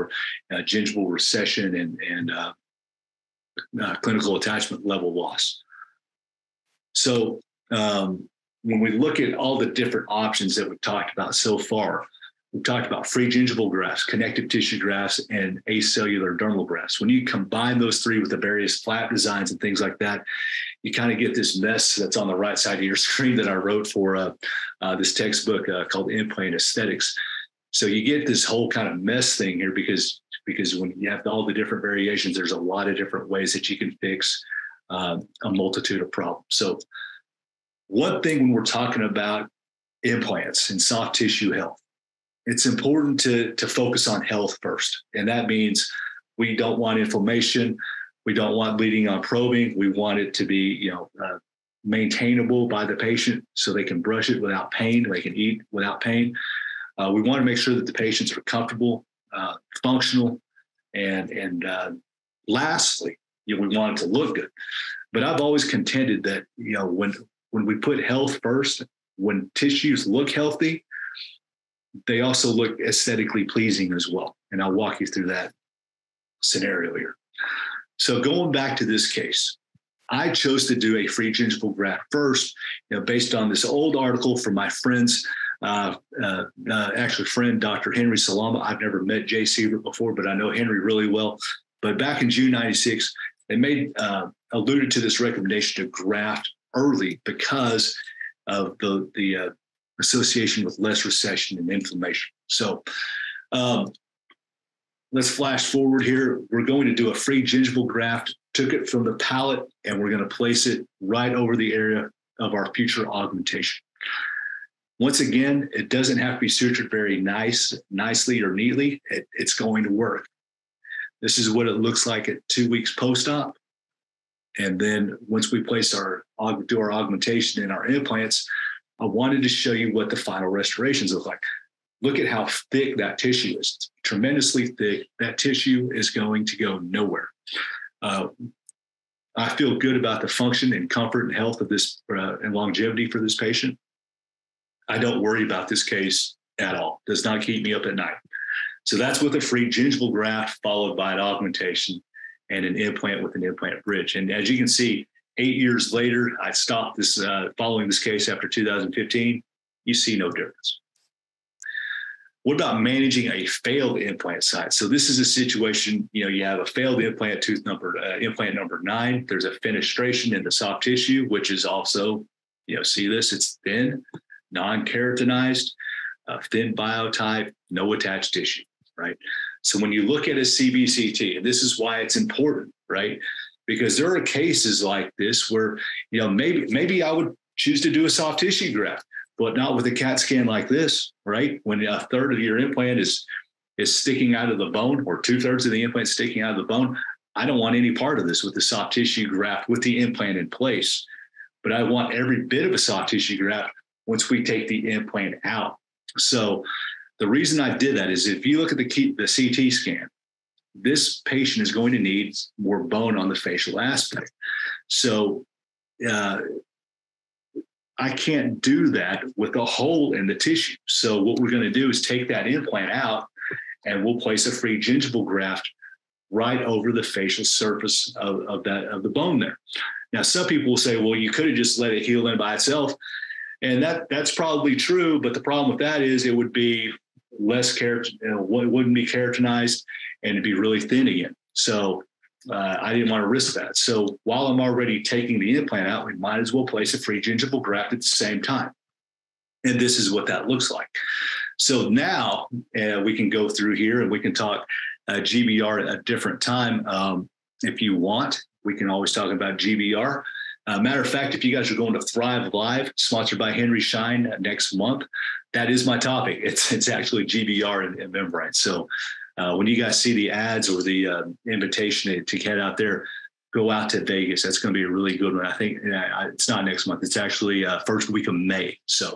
uh, gingival recession and, and uh, uh, clinical attachment level loss. So um, when we look at all the different options that we've talked about so far, we've talked about free gingival grafts, connective tissue grafts, and acellular dermal grafts. When you combine those three with the various flap designs and things like that, you kind of get this mess that's on the right side of your screen that I wrote for uh, uh, this textbook uh, called Implant Aesthetics. So you get this whole kind of mess thing here because, because when you have all the different variations, there's a lot of different ways that you can fix uh, a multitude of problems. So one thing when we're talking about implants and soft tissue health, it's important to, to focus on health first. And that means we don't want inflammation. We don't want bleeding on probing. We want it to be, you know, uh, maintainable by the patient so they can brush it without pain, they can eat without pain. Uh, we want to make sure that the patients are comfortable, uh, functional, and and uh, lastly, you know, we want it to look good. But I've always contended that, you know, when when we put health first, when tissues look healthy, they also look aesthetically pleasing as well. And I'll walk you through that scenario here. So going back to this case, I chose to do a free gingival graft first, you know, based on this old article from my friends, uh, uh, uh, actually friend, Doctor Henry Salama. I've never met Jay Siebert before, but I know Henry really well. But back in June ninety-six, they made uh, alluded to this recommendation to graft early because of the, the uh, association with less recession and inflammation. So um, let's flash forward here. We're going to do a free gingival graft. Took it from the palate, and we're going to place it right over the area of our future augmentation. Once again, it doesn't have to be sutured very nice, nicely or neatly. It, it's going to work. This is what it looks like at two weeks post-op. And then once we place our, do our augmentation and our implants, I wanted to show you what the final restorations look like. Look at how thick that tissue is. It's tremendously thick. That tissue is going to go nowhere. Uh, I feel good about the function and comfort and health of this uh, and longevity for this patient. I don't worry about this case at all. Does not keep me up at night. So that's with a free gingival graft followed by an augmentation and an implant with an implant bridge. And as you can see, eight years later, I stopped this uh, following this case after two thousand fifteen. You see no difference. What about managing a failed implant site? So this is a situation, you know, you have a failed implant tooth number, uh, implant number nine. There's a fenestration in the soft tissue, which is also, you know, see this, it's thin, non-keratinized, uh, thin biotype, no attached tissue, right? So when you look at a C B C T, and this is why it's important, right? Because there are cases like this where, you know, maybe, maybe I would choose to do a soft tissue graft, but not with a CAT scan like this, right? When a third of your implant is, is sticking out of the bone, or two thirds of the implant sticking out of the bone. I don't want any part of this with the soft tissue graft with the implant in place, but I want every bit of a soft tissue graft once we take the implant out. So the reason I did that is if you look at the, the C T scan, this patient is going to need more bone on the facial aspect. So, uh, I can't do that with a hole in the tissue. So what we're going to do is take that implant out and we'll place a free gingival graft right over the facial surface of, of that of the bone there. Now, some people will say, well, you could have just let it heal in by itself. And that that's probably true. But the problem with that is it would be less keratin, you know, it wouldn't be keratinized and it'd be really thin again. So Uh, I didn't want to risk that. So while I'm already taking the implant out, we might as well place a free gingival graft at the same time. And this is what that looks like. So now uh, we can go through here and we can talk uh, G B R at a different time. Um, if you want, we can always talk about G B R. Uh, matter of fact, if you guys are going to Thrive Live, sponsored by Henry Schein next month, that is my topic. It's, it's actually G B R and, and membrane. So Uh, when you guys see the ads or the uh, invitation to, to head out there, go out to Vegas. That's going to be a really good one. I think I, I, it's not next month. It's actually uh, first week of May. So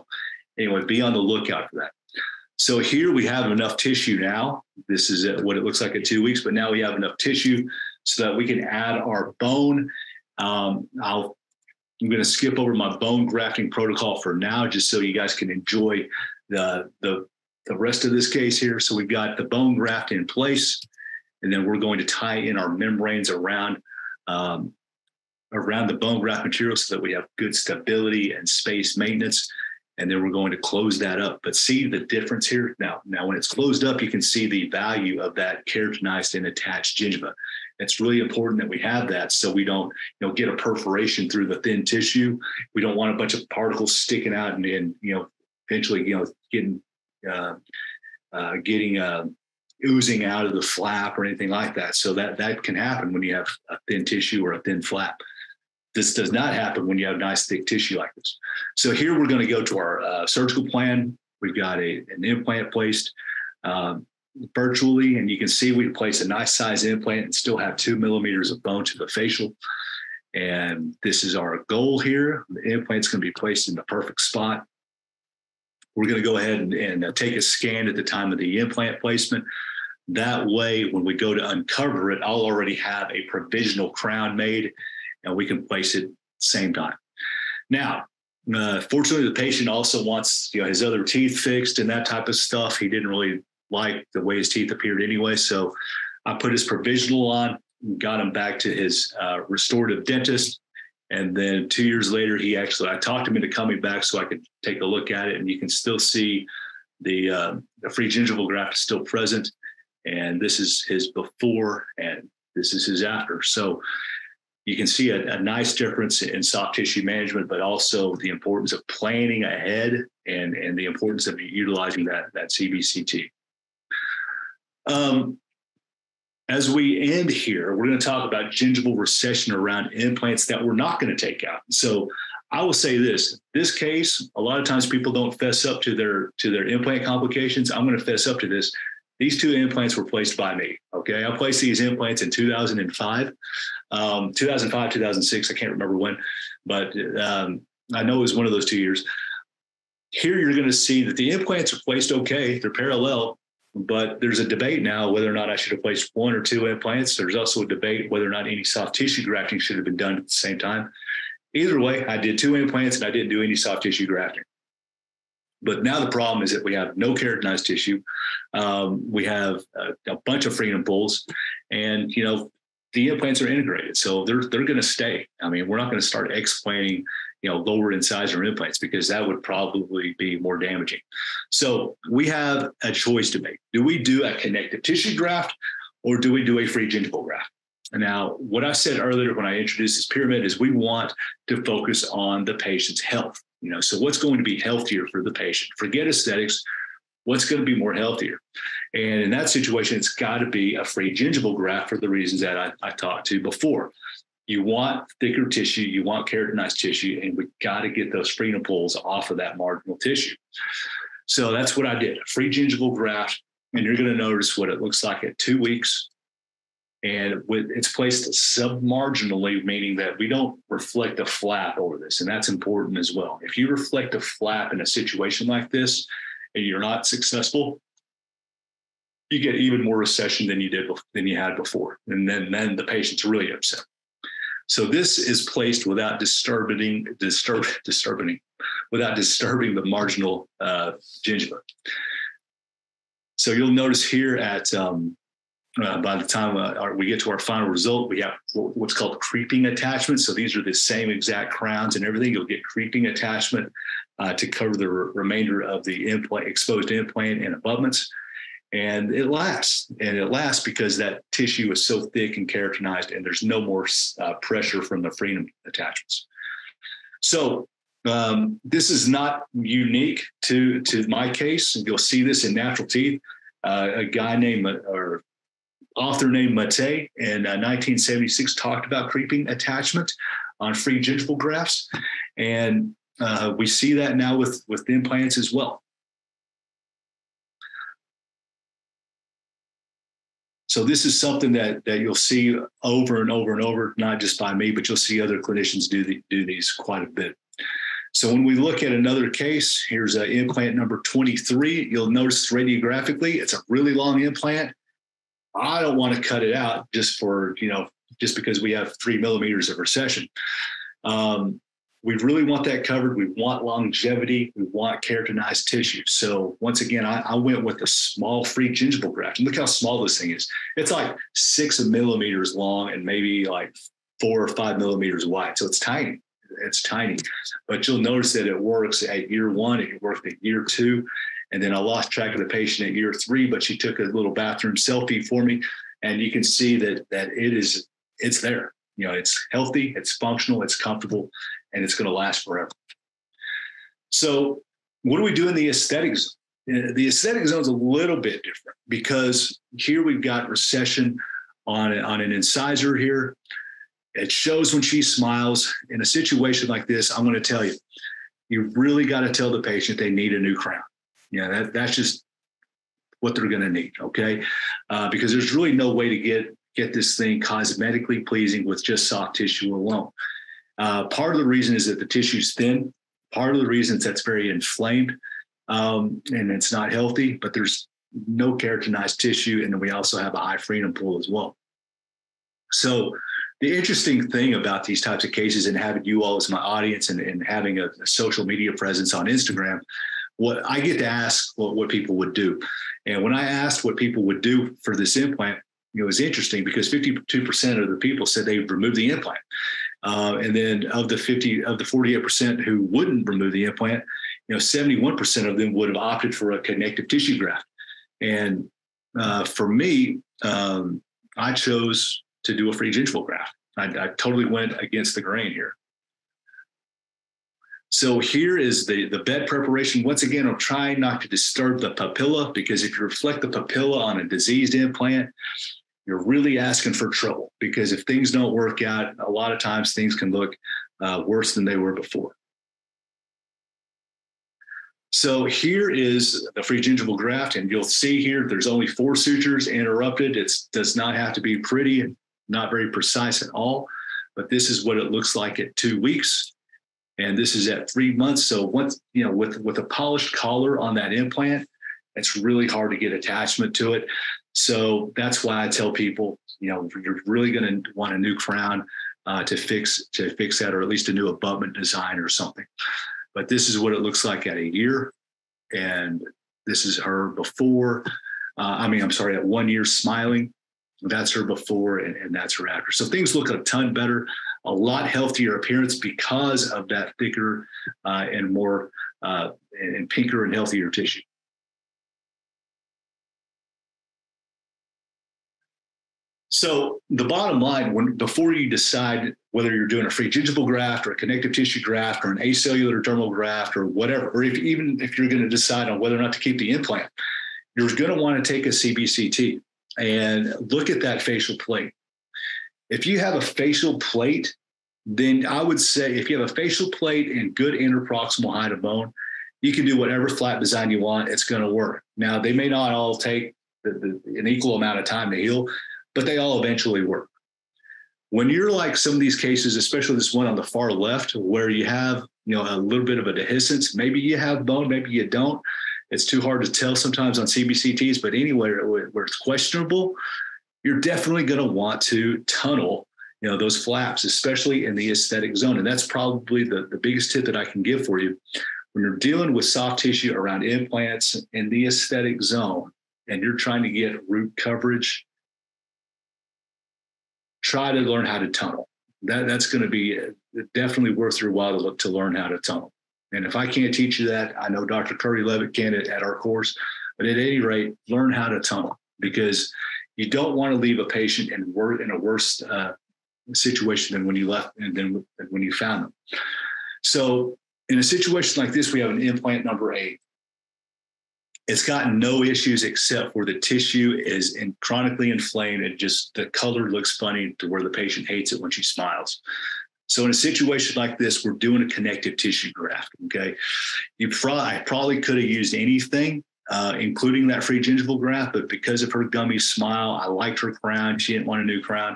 anyway, be on the lookout for that. So here we have enough tissue now. This is what it looks like at two weeks, but now we have enough tissue so that we can add our bone. Um, I'll, I'm going to skip over my bone grafting protocol for now, just so you guys can enjoy the the the rest of this case here. So we've got the bone graft in place, and then we're going to tie in our membranes around, um, around the bone graft material so that we have good stability and space maintenance. And then we're going to close that up, but see the difference here. Now, now when it's closed up, you can see the value of that keratinized and attached gingiva. It's really important that we have that so we don't, you know, get a perforation through the thin tissue. We don't want a bunch of particles sticking out and, and you know, eventually, you know, getting, Uh, uh, getting uh, oozing out of the flap or anything like that. So that that can happen when you have a thin tissue or a thin flap. This does not happen when you have nice thick tissue like this. So here we're going to go to our uh, surgical plan. We've got a, an implant placed um, virtually, and you can see we place a nice size implant and still have two millimeters of bone to the facial. And this is our goal here. The implant's going to be placed in the perfect spot. We're going to go ahead and, and uh, take a scan at the time of the implant placement. That way, when we go to uncover it, I'll already have a provisional crown made and we can place it same time. Now, uh, fortunately, the patient also wants, you know, his other teeth fixed and that type of stuff. He didn't really like the way his teeth appeared anyway. So I put his provisional on, got him back to his uh, restorative dentist. And then two years later, he actually, I talked him into coming back so I could take a look at it. And you can still see the, uh, the free gingival graft is still present. And this is his before and this is his after. So you can see a, a nice difference in soft tissue management, but also the importance of planning ahead and, and the importance of utilizing that, that C B C T. Um, As we end here, we're going to talk about gingival recession around implants that we're not going to take out. So I will say this, this case, a lot of times people don't fess up to their, to their implant complications. I'm going to fess up to this. These two implants were placed by me. Okay. I placed these implants in two thousand five, um, two thousand five, two thousand six. I can't remember when, but um, I know it was one of those two years. Here you're going to see that the implants are placed okay. They're parallel. But there's a debate now whether or not I should have placed one or two implants. There's also a debate whether or not any soft tissue grafting should have been done at the same time. Either way, I did two implants and I didn't do any soft tissue grafting. But now the problem is that we have no keratinized tissue. Um, we have a, a bunch of frenum pulls, and, you know, the implants are integrated. So they're, they're going to stay. I mean, we're not going to start explaining, you know, lower incisor implants, because that would probably be more damaging. So we have a choice to make. Do we do a connective tissue graft or do we do a free gingival graft? Now, what I said earlier when I introduced this pyramid is we want to focus on the patient's health. You know, so what's going to be healthier for the patient? Forget aesthetics. What's going to be more healthier? And in that situation, it's got to be a free gingival graft for the reasons that I, I talked to before. You want thicker tissue, you want keratinized tissue, and we got to get those frenum pulls off of that marginal tissue. So that's what I did, a free gingival graft, and you're going to notice what it looks like at two weeks. And with, it's placed submarginally, meaning that we don't reflect a flap over this, and that's important as well. If you reflect a flap in a situation like this and you're not successful, you get even more recession than you did than you had before, and then, then the patient's really upset. So this is placed without disturbing, disturb, disturbing, without disturbing the marginal uh, gingiva. So you'll notice here at um, uh, by the time uh, our, we get to our final result, we have what's called creeping attachments. So these are the same exact crowns and everything. You'll get creeping attachment uh, to cover the re remainder of the implant, exposed implant and abutments. And it lasts, and it lasts because that tissue is so thick and keratinized, and there's no more uh, pressure from the frenum attachments. So um, this is not unique to, to my case. You'll see this in natural teeth. Uh, a guy named, or author named Mattei in uh, nineteen seventy-six talked about creeping attachment on free gingival grafts. And uh, we see that now with, with implants as well. So this is something that, that you'll see over and over and over, not just by me, but you'll see other clinicians do, the, do these quite a bit. So when we look at another case, here's a implant number twenty-three. You'll notice radiographically, it's a really long implant. I don't want to cut it out just for, you know, just because we have three millimeters of recession. Um, we really want that covered. We want longevity. We want keratinized tissue. So once again, I, I went with a small free gingival graft. And look how small this thing is. It's like six millimeters long and maybe like four or five millimeters wide. So it's tiny. It's tiny. But you'll notice that it works at year one. It worked at year two. And then I lost track of the patient at year three, but she took a little bathroom selfie for me. And you can see that, that it is, it's there. You know, it's healthy, it's functional, it's comfortable, and it's going to last forever. So what do we do in the aesthetic zone? The aesthetic zone is a little bit different because here we've got recession on, on an incisor here. It shows when she smiles. In a situation like this, I'm going to tell you, you really got to tell the patient they need a new crown. Yeah, you know, that, that's just what they're going to need, okay? Uh, because there's really no way to get, get this thing cosmetically pleasing with just soft tissue alone. Uh, part of the reason is that the tissue's thin. Part of the reason is that's very inflamed um, and it's not healthy, but there's no keratinized tissue. And then we also have a high frenum pull as well. So The interesting thing about these types of cases, and having you all as my audience, and, and having a, a social media presence on Instagram, what I get to ask what, what people would do. And when I asked what people would do for this implant, it was interesting because fifty-two percent of the people said they removed the implant. Uh, and then of the fifty of the forty-eight percent who wouldn't remove the implant, you know, seventy-one percent of them would have opted for a connective tissue graft. And uh, for me, um, I chose to do a free gingival graft. I, I totally went against the grain here. So here is the, the bed preparation. Once again, I'm trying not to disturb the papilla, because if you reflect the papilla on a diseased implant, you're really asking for trouble, because if things don't work out, a lot of times things can look uh, worse than they were before. So here is the free gingival graft, and you'll see here there's only four sutures interrupted. It does not have to be pretty, not very precise at all, but this is what it looks like at two weeks. And this is at three months. So once, you know, with, with a polished collar on that implant, it's really hard to get attachment to it. So that's why I tell people, you know, you're really going to want a new crown uh, to fix to fix that, or at least a new abutment design or something. But this is what it looks like at a year. And this is her before, uh, I mean, I'm sorry, at one year smiling. That's her before, and, and that's her after. So things look a ton better, a lot healthier appearance because of that thicker uh, and more uh, and pinker and healthier tissue. So the bottom line, when before you decide whether you're doing a free gingival graft or a connective tissue graft or an acellular dermal graft or whatever, or if, even if you're going to decide on whether or not to keep the implant, you're going to want to take a C B C T and look at that facial plate. If you have a facial plate, then I would say if you have a facial plate and good interproximal height of bone, you can do whatever flat design you want. It's going to work. Now, they may not all take the, the, an equal amount of time to heal, but they all eventually work. When you're like some of these cases, especially this one on the far left, where you have, you know, a little bit of a dehiscence, maybe you have bone, maybe you don't. It's too hard to tell sometimes on C B C Ts, but anywhere where it's questionable, you're definitely going to want to tunnel, you know, those flaps, especially in the aesthetic zone. And that's probably the, the biggest tip that I can give for you. When you're dealing with soft tissue around implants in the aesthetic zone, and you're trying to get root coverage, try to learn how to tunnel. That, that's going to be definitely worth your while to look to learn how to tunnel. And if I can't teach you that, I know Doctor Curry-Levitt can at, at our course, but at any rate, learn how to tunnel, because you don't want to leave a patient in, wor in a worse uh, situation than when you left and then when you found them. So in a situation like this, we have an implant number eight. It's got no issues except where the tissue is in chronically inflamed and just the color looks funny to where the patient hates it when she smiles. So in a situation like this, we're doing a connective tissue graft, okay? You probably, probably could have used anything, uh, including that free gingival graft, but because of her gummy smile, I liked her crown, she didn't want a new crown,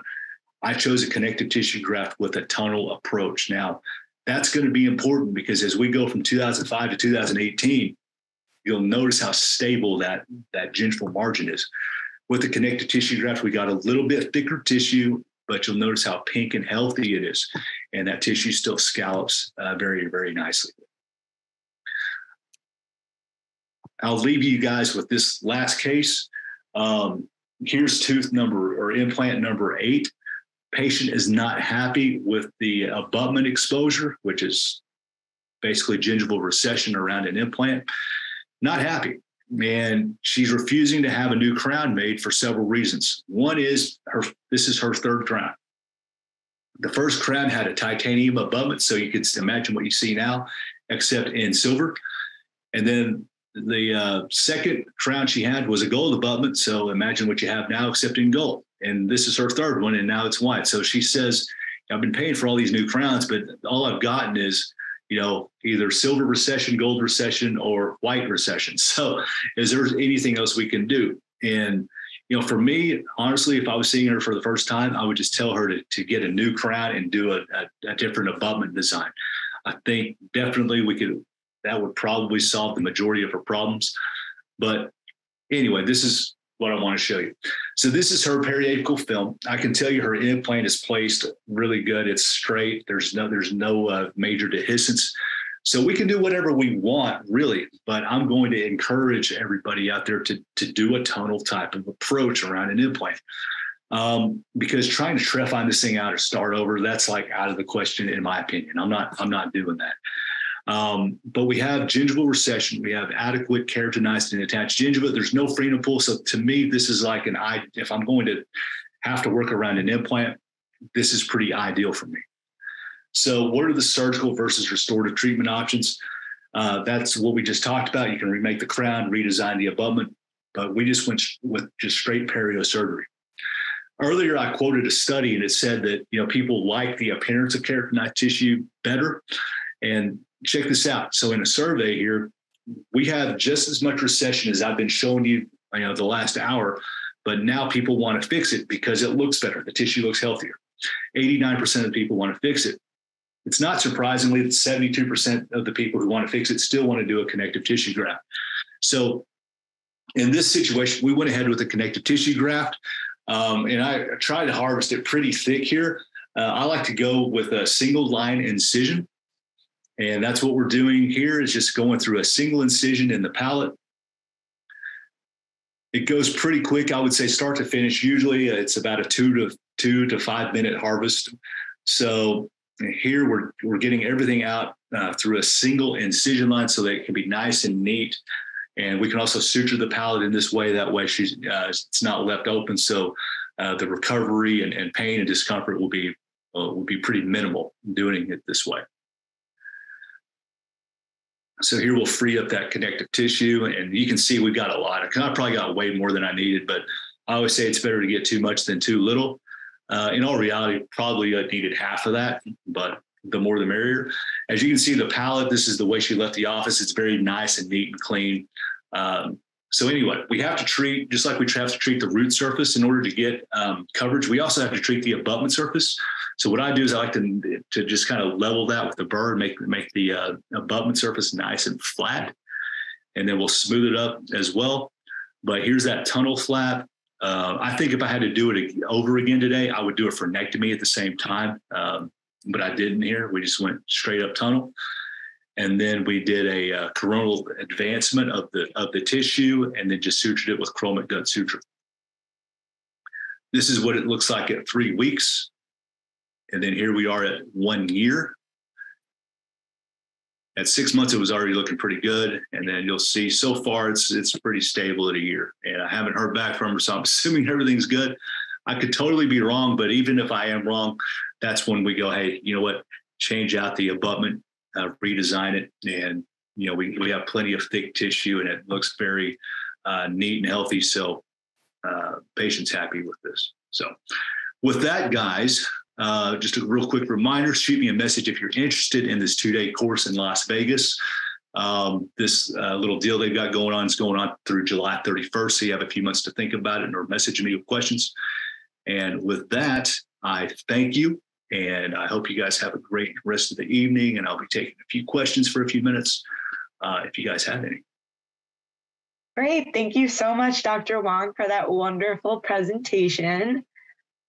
I chose a connective tissue graft with a tunnel approach. Now, that's going to be important because as we go from two thousand five to two thousand eighteen, you'll notice how stable that, that gingival margin is. With the connective tissue graft, we got a little bit thicker tissue, but you'll notice how pink and healthy it is. And that tissue still scallops uh, very, very nicely. I'll leave you guys with this last case. Um, here's tooth number or implant number eight. Patient is not happy with the abutment exposure, which is basically gingival recession around an implant. Not happy. And she's refusing to have a new crown made for several reasons. One is her, this is her third crown. The first crown had a titanium abutment, so you could imagine what you see now, except in silver. And then the uh, second crown she had was a gold abutment, so imagine what you have now, except in gold. And this is her third one, and now it's white. So she says, I've been paying for all these new crowns, but all I've gotten is, you know, either silver recession, gold recession, or white recession. So is there anything else we can do? And, you know, for me, honestly, if I was seeing her for the first time, I would just tell her to, to get a new crown and do a, a, a different abutment design. I think definitely we could, that would probably solve the majority of her problems. But anyway, this is what I want to show you. So this is her periapical film. I can tell you her implant is placed really good. It's straight. There's no, there's no uh, major dehiscence. So we can do whatever we want, really, but I'm going to encourage everybody out there to, to do a tonal type of approach around an implant. Um, because trying to trephine this thing out or start over, that's like out of the question, in my opinion. I'm not, I'm not doing that. Um, but we have gingival recession. We have adequate keratinized and attached gingiva. There's no frenopul. So to me, this is like an, I, if I'm going to have to work around an implant, this is pretty ideal for me. So what are the surgical versus restorative treatment options? Uh, that's what we just talked about. You can remake the crown, redesign the abutment, but we just went with just straight perio surgery. Earlier, I quoted a study, and it said that, you know, people like the appearance of keratinized tissue better. And check this out. So in a survey here, we have just as much recession as I've been showing you, you know, the last hour, but now people want to fix it because it looks better. The tissue looks healthier. eighty-nine percent of people want to fix it. It's not surprisingly that seventy-two percent of the people who want to fix it still want to do a connective tissue graft. So in this situation, we went ahead with a connective tissue graft. Um, and I tried to harvest it pretty thick here. Uh, I like to go with a single line incision. And that's what we're doing here, is just going through a single incision in the palate. It goes pretty quick. I would say start to finish. Usually it's about a two to two to five minute harvest. So here we're, we're getting everything out uh, through a single incision line so that it can be nice and neat. And we can also suture the palate in this way. That way she's, uh, it's not left open. So uh, the recovery and, and pain and discomfort will be, uh, will be pretty minimal doing it this way. So here we'll free up that connective tissue. And, and you can see we've got a lot. I probably got way more than I needed, but I always say it's better to get too much than too little. Uh, in all reality, probably I needed half of that, but the more the merrier. As you can see, the palette, this is the way she left the office. It's very nice and neat and clean. Um, so anyway, we have to treat, just like we have to treat the root surface in order to get um, coverage, we also have to treat the abutment surface. So what I do is I like to, to just kind of level that with the burr, make, make the uh, abutment surface nice and flat. And then we'll smooth it up as well. But here's that tunnel flap. Uh, I think if I had to do it over again today, I would do a phrenectomy at the same time. Um, but I didn't here. We just went straight up tunnel. And then we did a uh, coronal advancement of the, of the tissue, and then just sutured it with chromic gut suture. This is what it looks like at three weeks. And then here we are at one year. At six months, it was already looking pretty good. And then you'll see so far, it's, it's pretty stable at a year. And I haven't heard back from her, so I'm assuming everything's good. I could totally be wrong, but even if I am wrong, that's when we go, hey, you know what, change out the abutment, uh, redesign it. And, you know, we, we have plenty of thick tissue, and it looks very uh, neat and healthy. So uh, patient's happy with this. So with that, guys, uh, just a real quick reminder, shoot me a message if you're interested in this two-day course in Las Vegas. Um, this uh, little deal they've got going on is going on through July thirty-first. So you have a few months to think about it, or message me with questions. And with that, I thank you. And I hope you guys have a great rest of the evening. And I'll be taking a few questions for a few minutes uh, if you guys have any. Great. Thank you so much, Doctor Wong, for that wonderful presentation.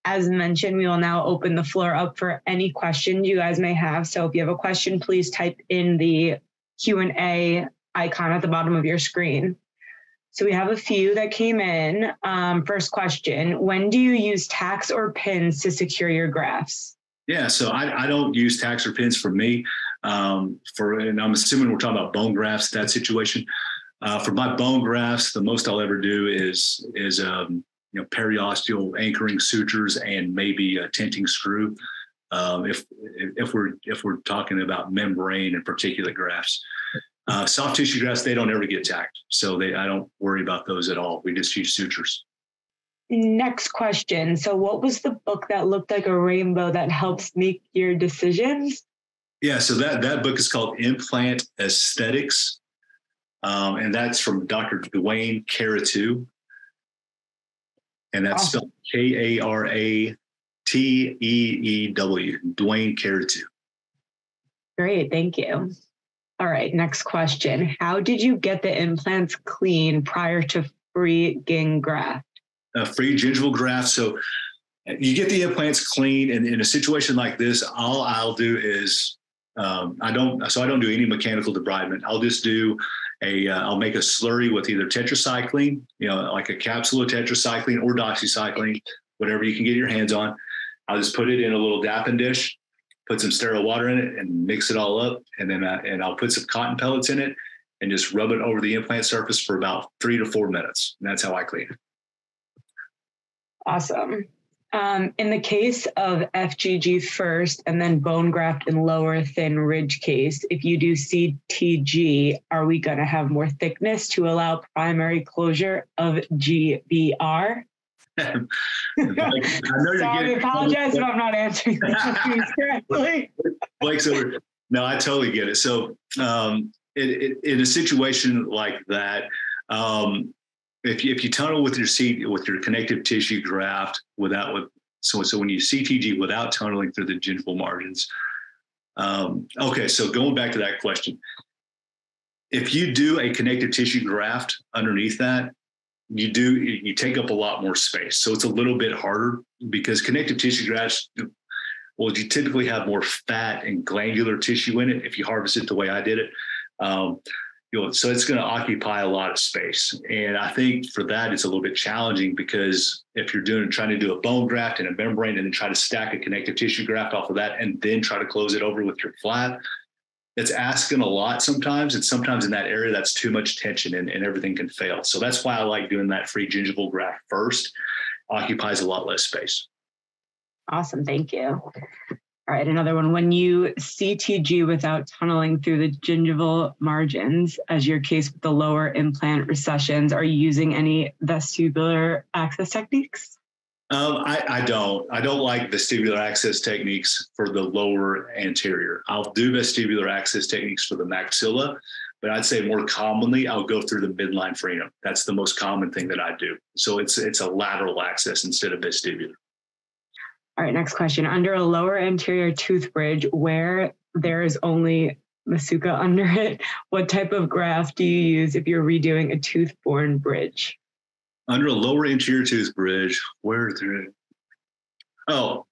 As mentioned, we will now open the floor up for any questions you guys may have. So if you have a question, please type in the Q and A icon at the bottom of your screen. So we have a few that came in. Um, first question, when do you use tacks or pins to secure your grafts? Yeah, so I, I don't use tacks or pins for me. Um, for, and I'm assuming we're talking about bone grafts, that situation. Uh, for my bone grafts, the most I'll ever do is, is um, you know, periosteal anchoring sutures and maybe a tenting screw. Um, if, if, we're, if we're talking about membrane and particulate grafts. Uh, soft tissue grafts, they don't ever get tacked. So they, I don't worry about those at all. We just use sutures. Next question. So what was the book that looked like a rainbow that helps make your decisions? Yeah, so that, that book is called Implant Aesthetics. Um, and that's from Doctor Duane Kartuu. And that's awesome. Spelled K A R A T E E W, Duane Kartuu. Great, thank you. All right, next question. How did you get the implants clean prior to free ging graft? A free gingival graft. So you get the implants clean, and in a situation like this, all I'll do is um, I don't. So I don't do any mechanical debridement. I'll just do a. Uh, I'll make a slurry with either tetracycline, you know, like a capsule of tetracycline or doxycycline, whatever you can get your hands on. I'll just put it in a little dapping dish, put some sterile water in it, and mix it all up, and then I, and I'll put some cotton pellets in it, and just rub it over the implant surface for about three to four minutes. And that's how I clean it. Awesome. Um, in the case of F G G first and then bone graft and lower thin ridge case, if you do C T G, are we going to have more thickness to allow primary closure of G B R? I know Sorry, I apologize if I'm not answering the question correctly. Blake's over. No, I totally get it. So um, it, it, in a situation like that, um, If you, if you tunnel with your seat with your connective tissue graft without with so so when you C T G without tunneling through the gingival margins, um, okay. So going back to that question, if you do a connective tissue graft underneath that, you do you take up a lot more space. So it's a little bit harder because connective tissue grafts, well, you typically have more fat and glandular tissue in it if you harvest it the way I did it. Um, So it's going to occupy a lot of space. And I think for that, it's a little bit challenging because if you're doing trying to do a bone graft and a membrane and then try to stack a connective tissue graft off of that and then try to close it over with your flap, it's asking a lot sometimes. And sometimes in that area, that's too much tension and, and everything can fail. So that's why I like doing that free gingival graft first. Occupies a lot less space. Awesome. Thank you. All right, another one. When you C T G without tunneling through the gingival margins, as your case with the lower implant recessions, are you using any vestibular access techniques? Um, I, I don't. I don't like vestibular access techniques for the lower anterior. I'll do vestibular access techniques for the maxilla, but I'd say more commonly I'll go through the midline frenum. That's the most common thing that I do. So it's it's a lateral access instead of vestibular. All right, next question. Under a lower anterior tooth bridge where there is only masuka under it, what type of graft do you use if you're redoing a tooth-borne bridge? Under a lower anterior tooth bridge, where there? Oh,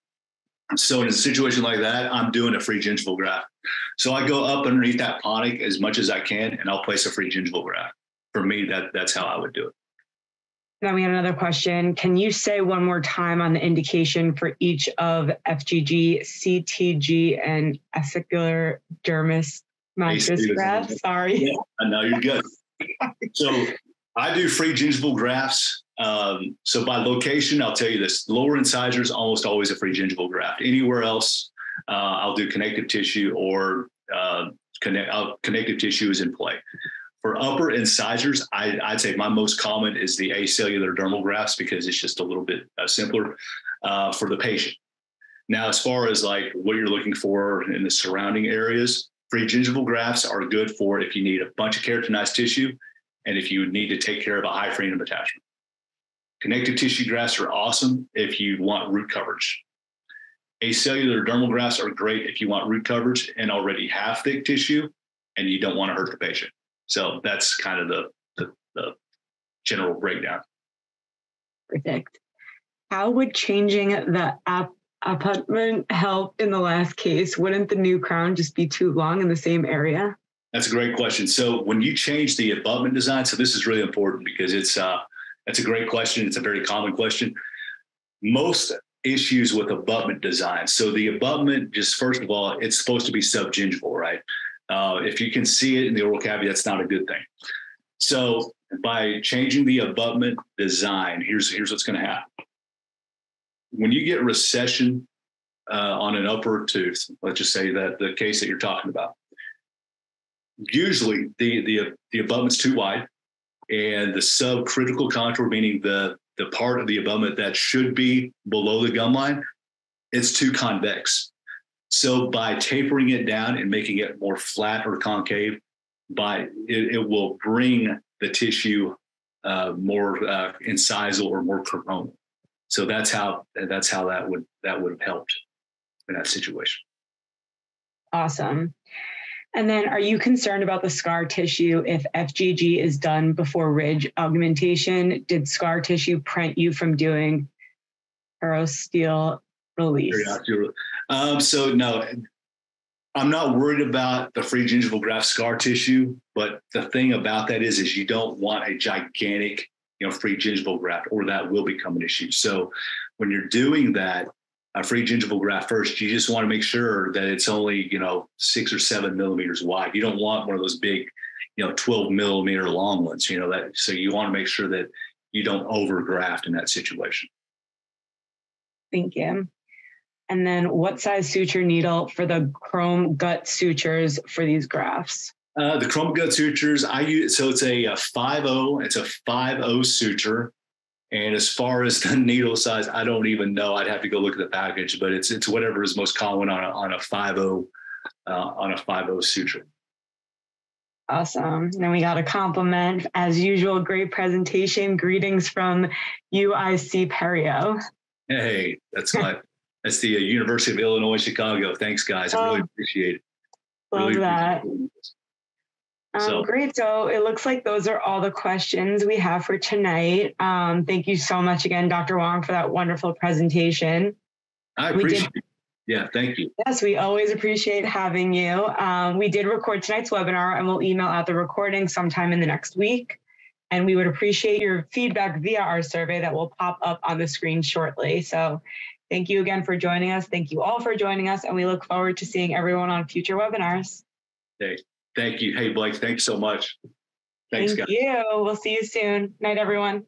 so in a situation like that, I'm doing a free gingival graft. So I go up underneath that pontic as much as I can, and I'll place a free gingival graft. For me, that that's how I would do it. Then we have another question. Can you say one more time on the indication for each of F G G, C T G, and acicular dermis mandibus graft? Sorry. Yeah, I know you're good. So I do free gingival grafts. Um, so by location, I'll tell you this, lower incisor is almost always a free gingival graft. Anywhere else, uh, I'll do connective tissue or uh, connect, uh, connective tissue is in play. For upper incisors, I, I'd say my most common is the acellular dermal grafts because it's just a little bit uh, simpler uh, for the patient. Now, as far as like what you're looking for in the surrounding areas, free gingival grafts are good for if you need a bunch of keratinized tissue and if you need to take care of a high frenum attachment. Connective tissue grafts are awesome if you want root coverage. Acellular dermal grafts are great if you want root coverage and already have thick tissue and you don't want to hurt the patient. So that's kind of the, the, the general breakdown. Perfect. How would changing the ap abutment help in the last case? Wouldn't the new crown just be too long in the same area? That's a great question. So when you change the abutment design, so this is really important because it's uh, that's a great question. It's a very common question. Most issues with abutment design. So the abutment, just first of all, it's supposed to be subgingival, right? Uh, if you can see it in the oral cavity, that's not a good thing. So by changing the abutment design, here's, here's what's going to happen. When you get recession uh, on an upper tooth, let's just say that the case that you're talking about, usually the, the, the abutment's too wide and the subcritical contour, meaning the, the part of the abutment that should be below the gum line, it's too convex. So by tapering it down and making it more flat or concave, by it, it will bring the tissue uh, more uh, incisal or more coronal. So that's how that's how that would that would have helped in that situation. Awesome. And then, are you concerned about the scar tissue if F G G is done before ridge augmentation? Did scar tissue prevent you from doing periosteal release? Um, so no, I'm not worried about the free gingival graft scar tissue, but the thing about that is, is you don't want a gigantic, you know, free gingival graft, or that will become an issue. So when you're doing that, a free gingival graft first, you just want to make sure that it's only, you know, six or seven millimeters wide. You don't want one of those big, you know, twelve millimeter long ones, you know, that, so you want to make sure that you don't overgraft in that situation. Thank you. And then what size suture needle for the chrome gut sutures for these grafts? Uh, the chrome gut sutures, I use, so it's a, a five oh, it's a five oh suture. And as far as the needle size, I don't even know. I'd have to go look at the package, but it's it's whatever is most common on a on a five oh uh, on a five oh suture. Awesome. Then we got a compliment as usual. Great presentation. Greetings from U I C Perio. Hey, that's my that's the uh, University of Illinois Chicago. Thanks, guys. I oh, really appreciate it. Love really that. Appreciate it. So. Um, great. So it looks like those are all the questions we have for tonight. Um, thank you so much again, Doctor Wong, for that wonderful presentation. I appreciate it. Yeah, thank you. Yes, we always appreciate having you. Um, we did record tonight's webinar and we'll email out the recording sometime in the next week. And we would appreciate your feedback via our survey that will pop up on the screen shortly. So thank you again for joining us. Thank you all for joining us. And we look forward to seeing everyone on future webinars. Thanks. Thank you. Hey, Blake, thanks so much. Thanks, guys. Thank you. We'll see you soon. Night, everyone.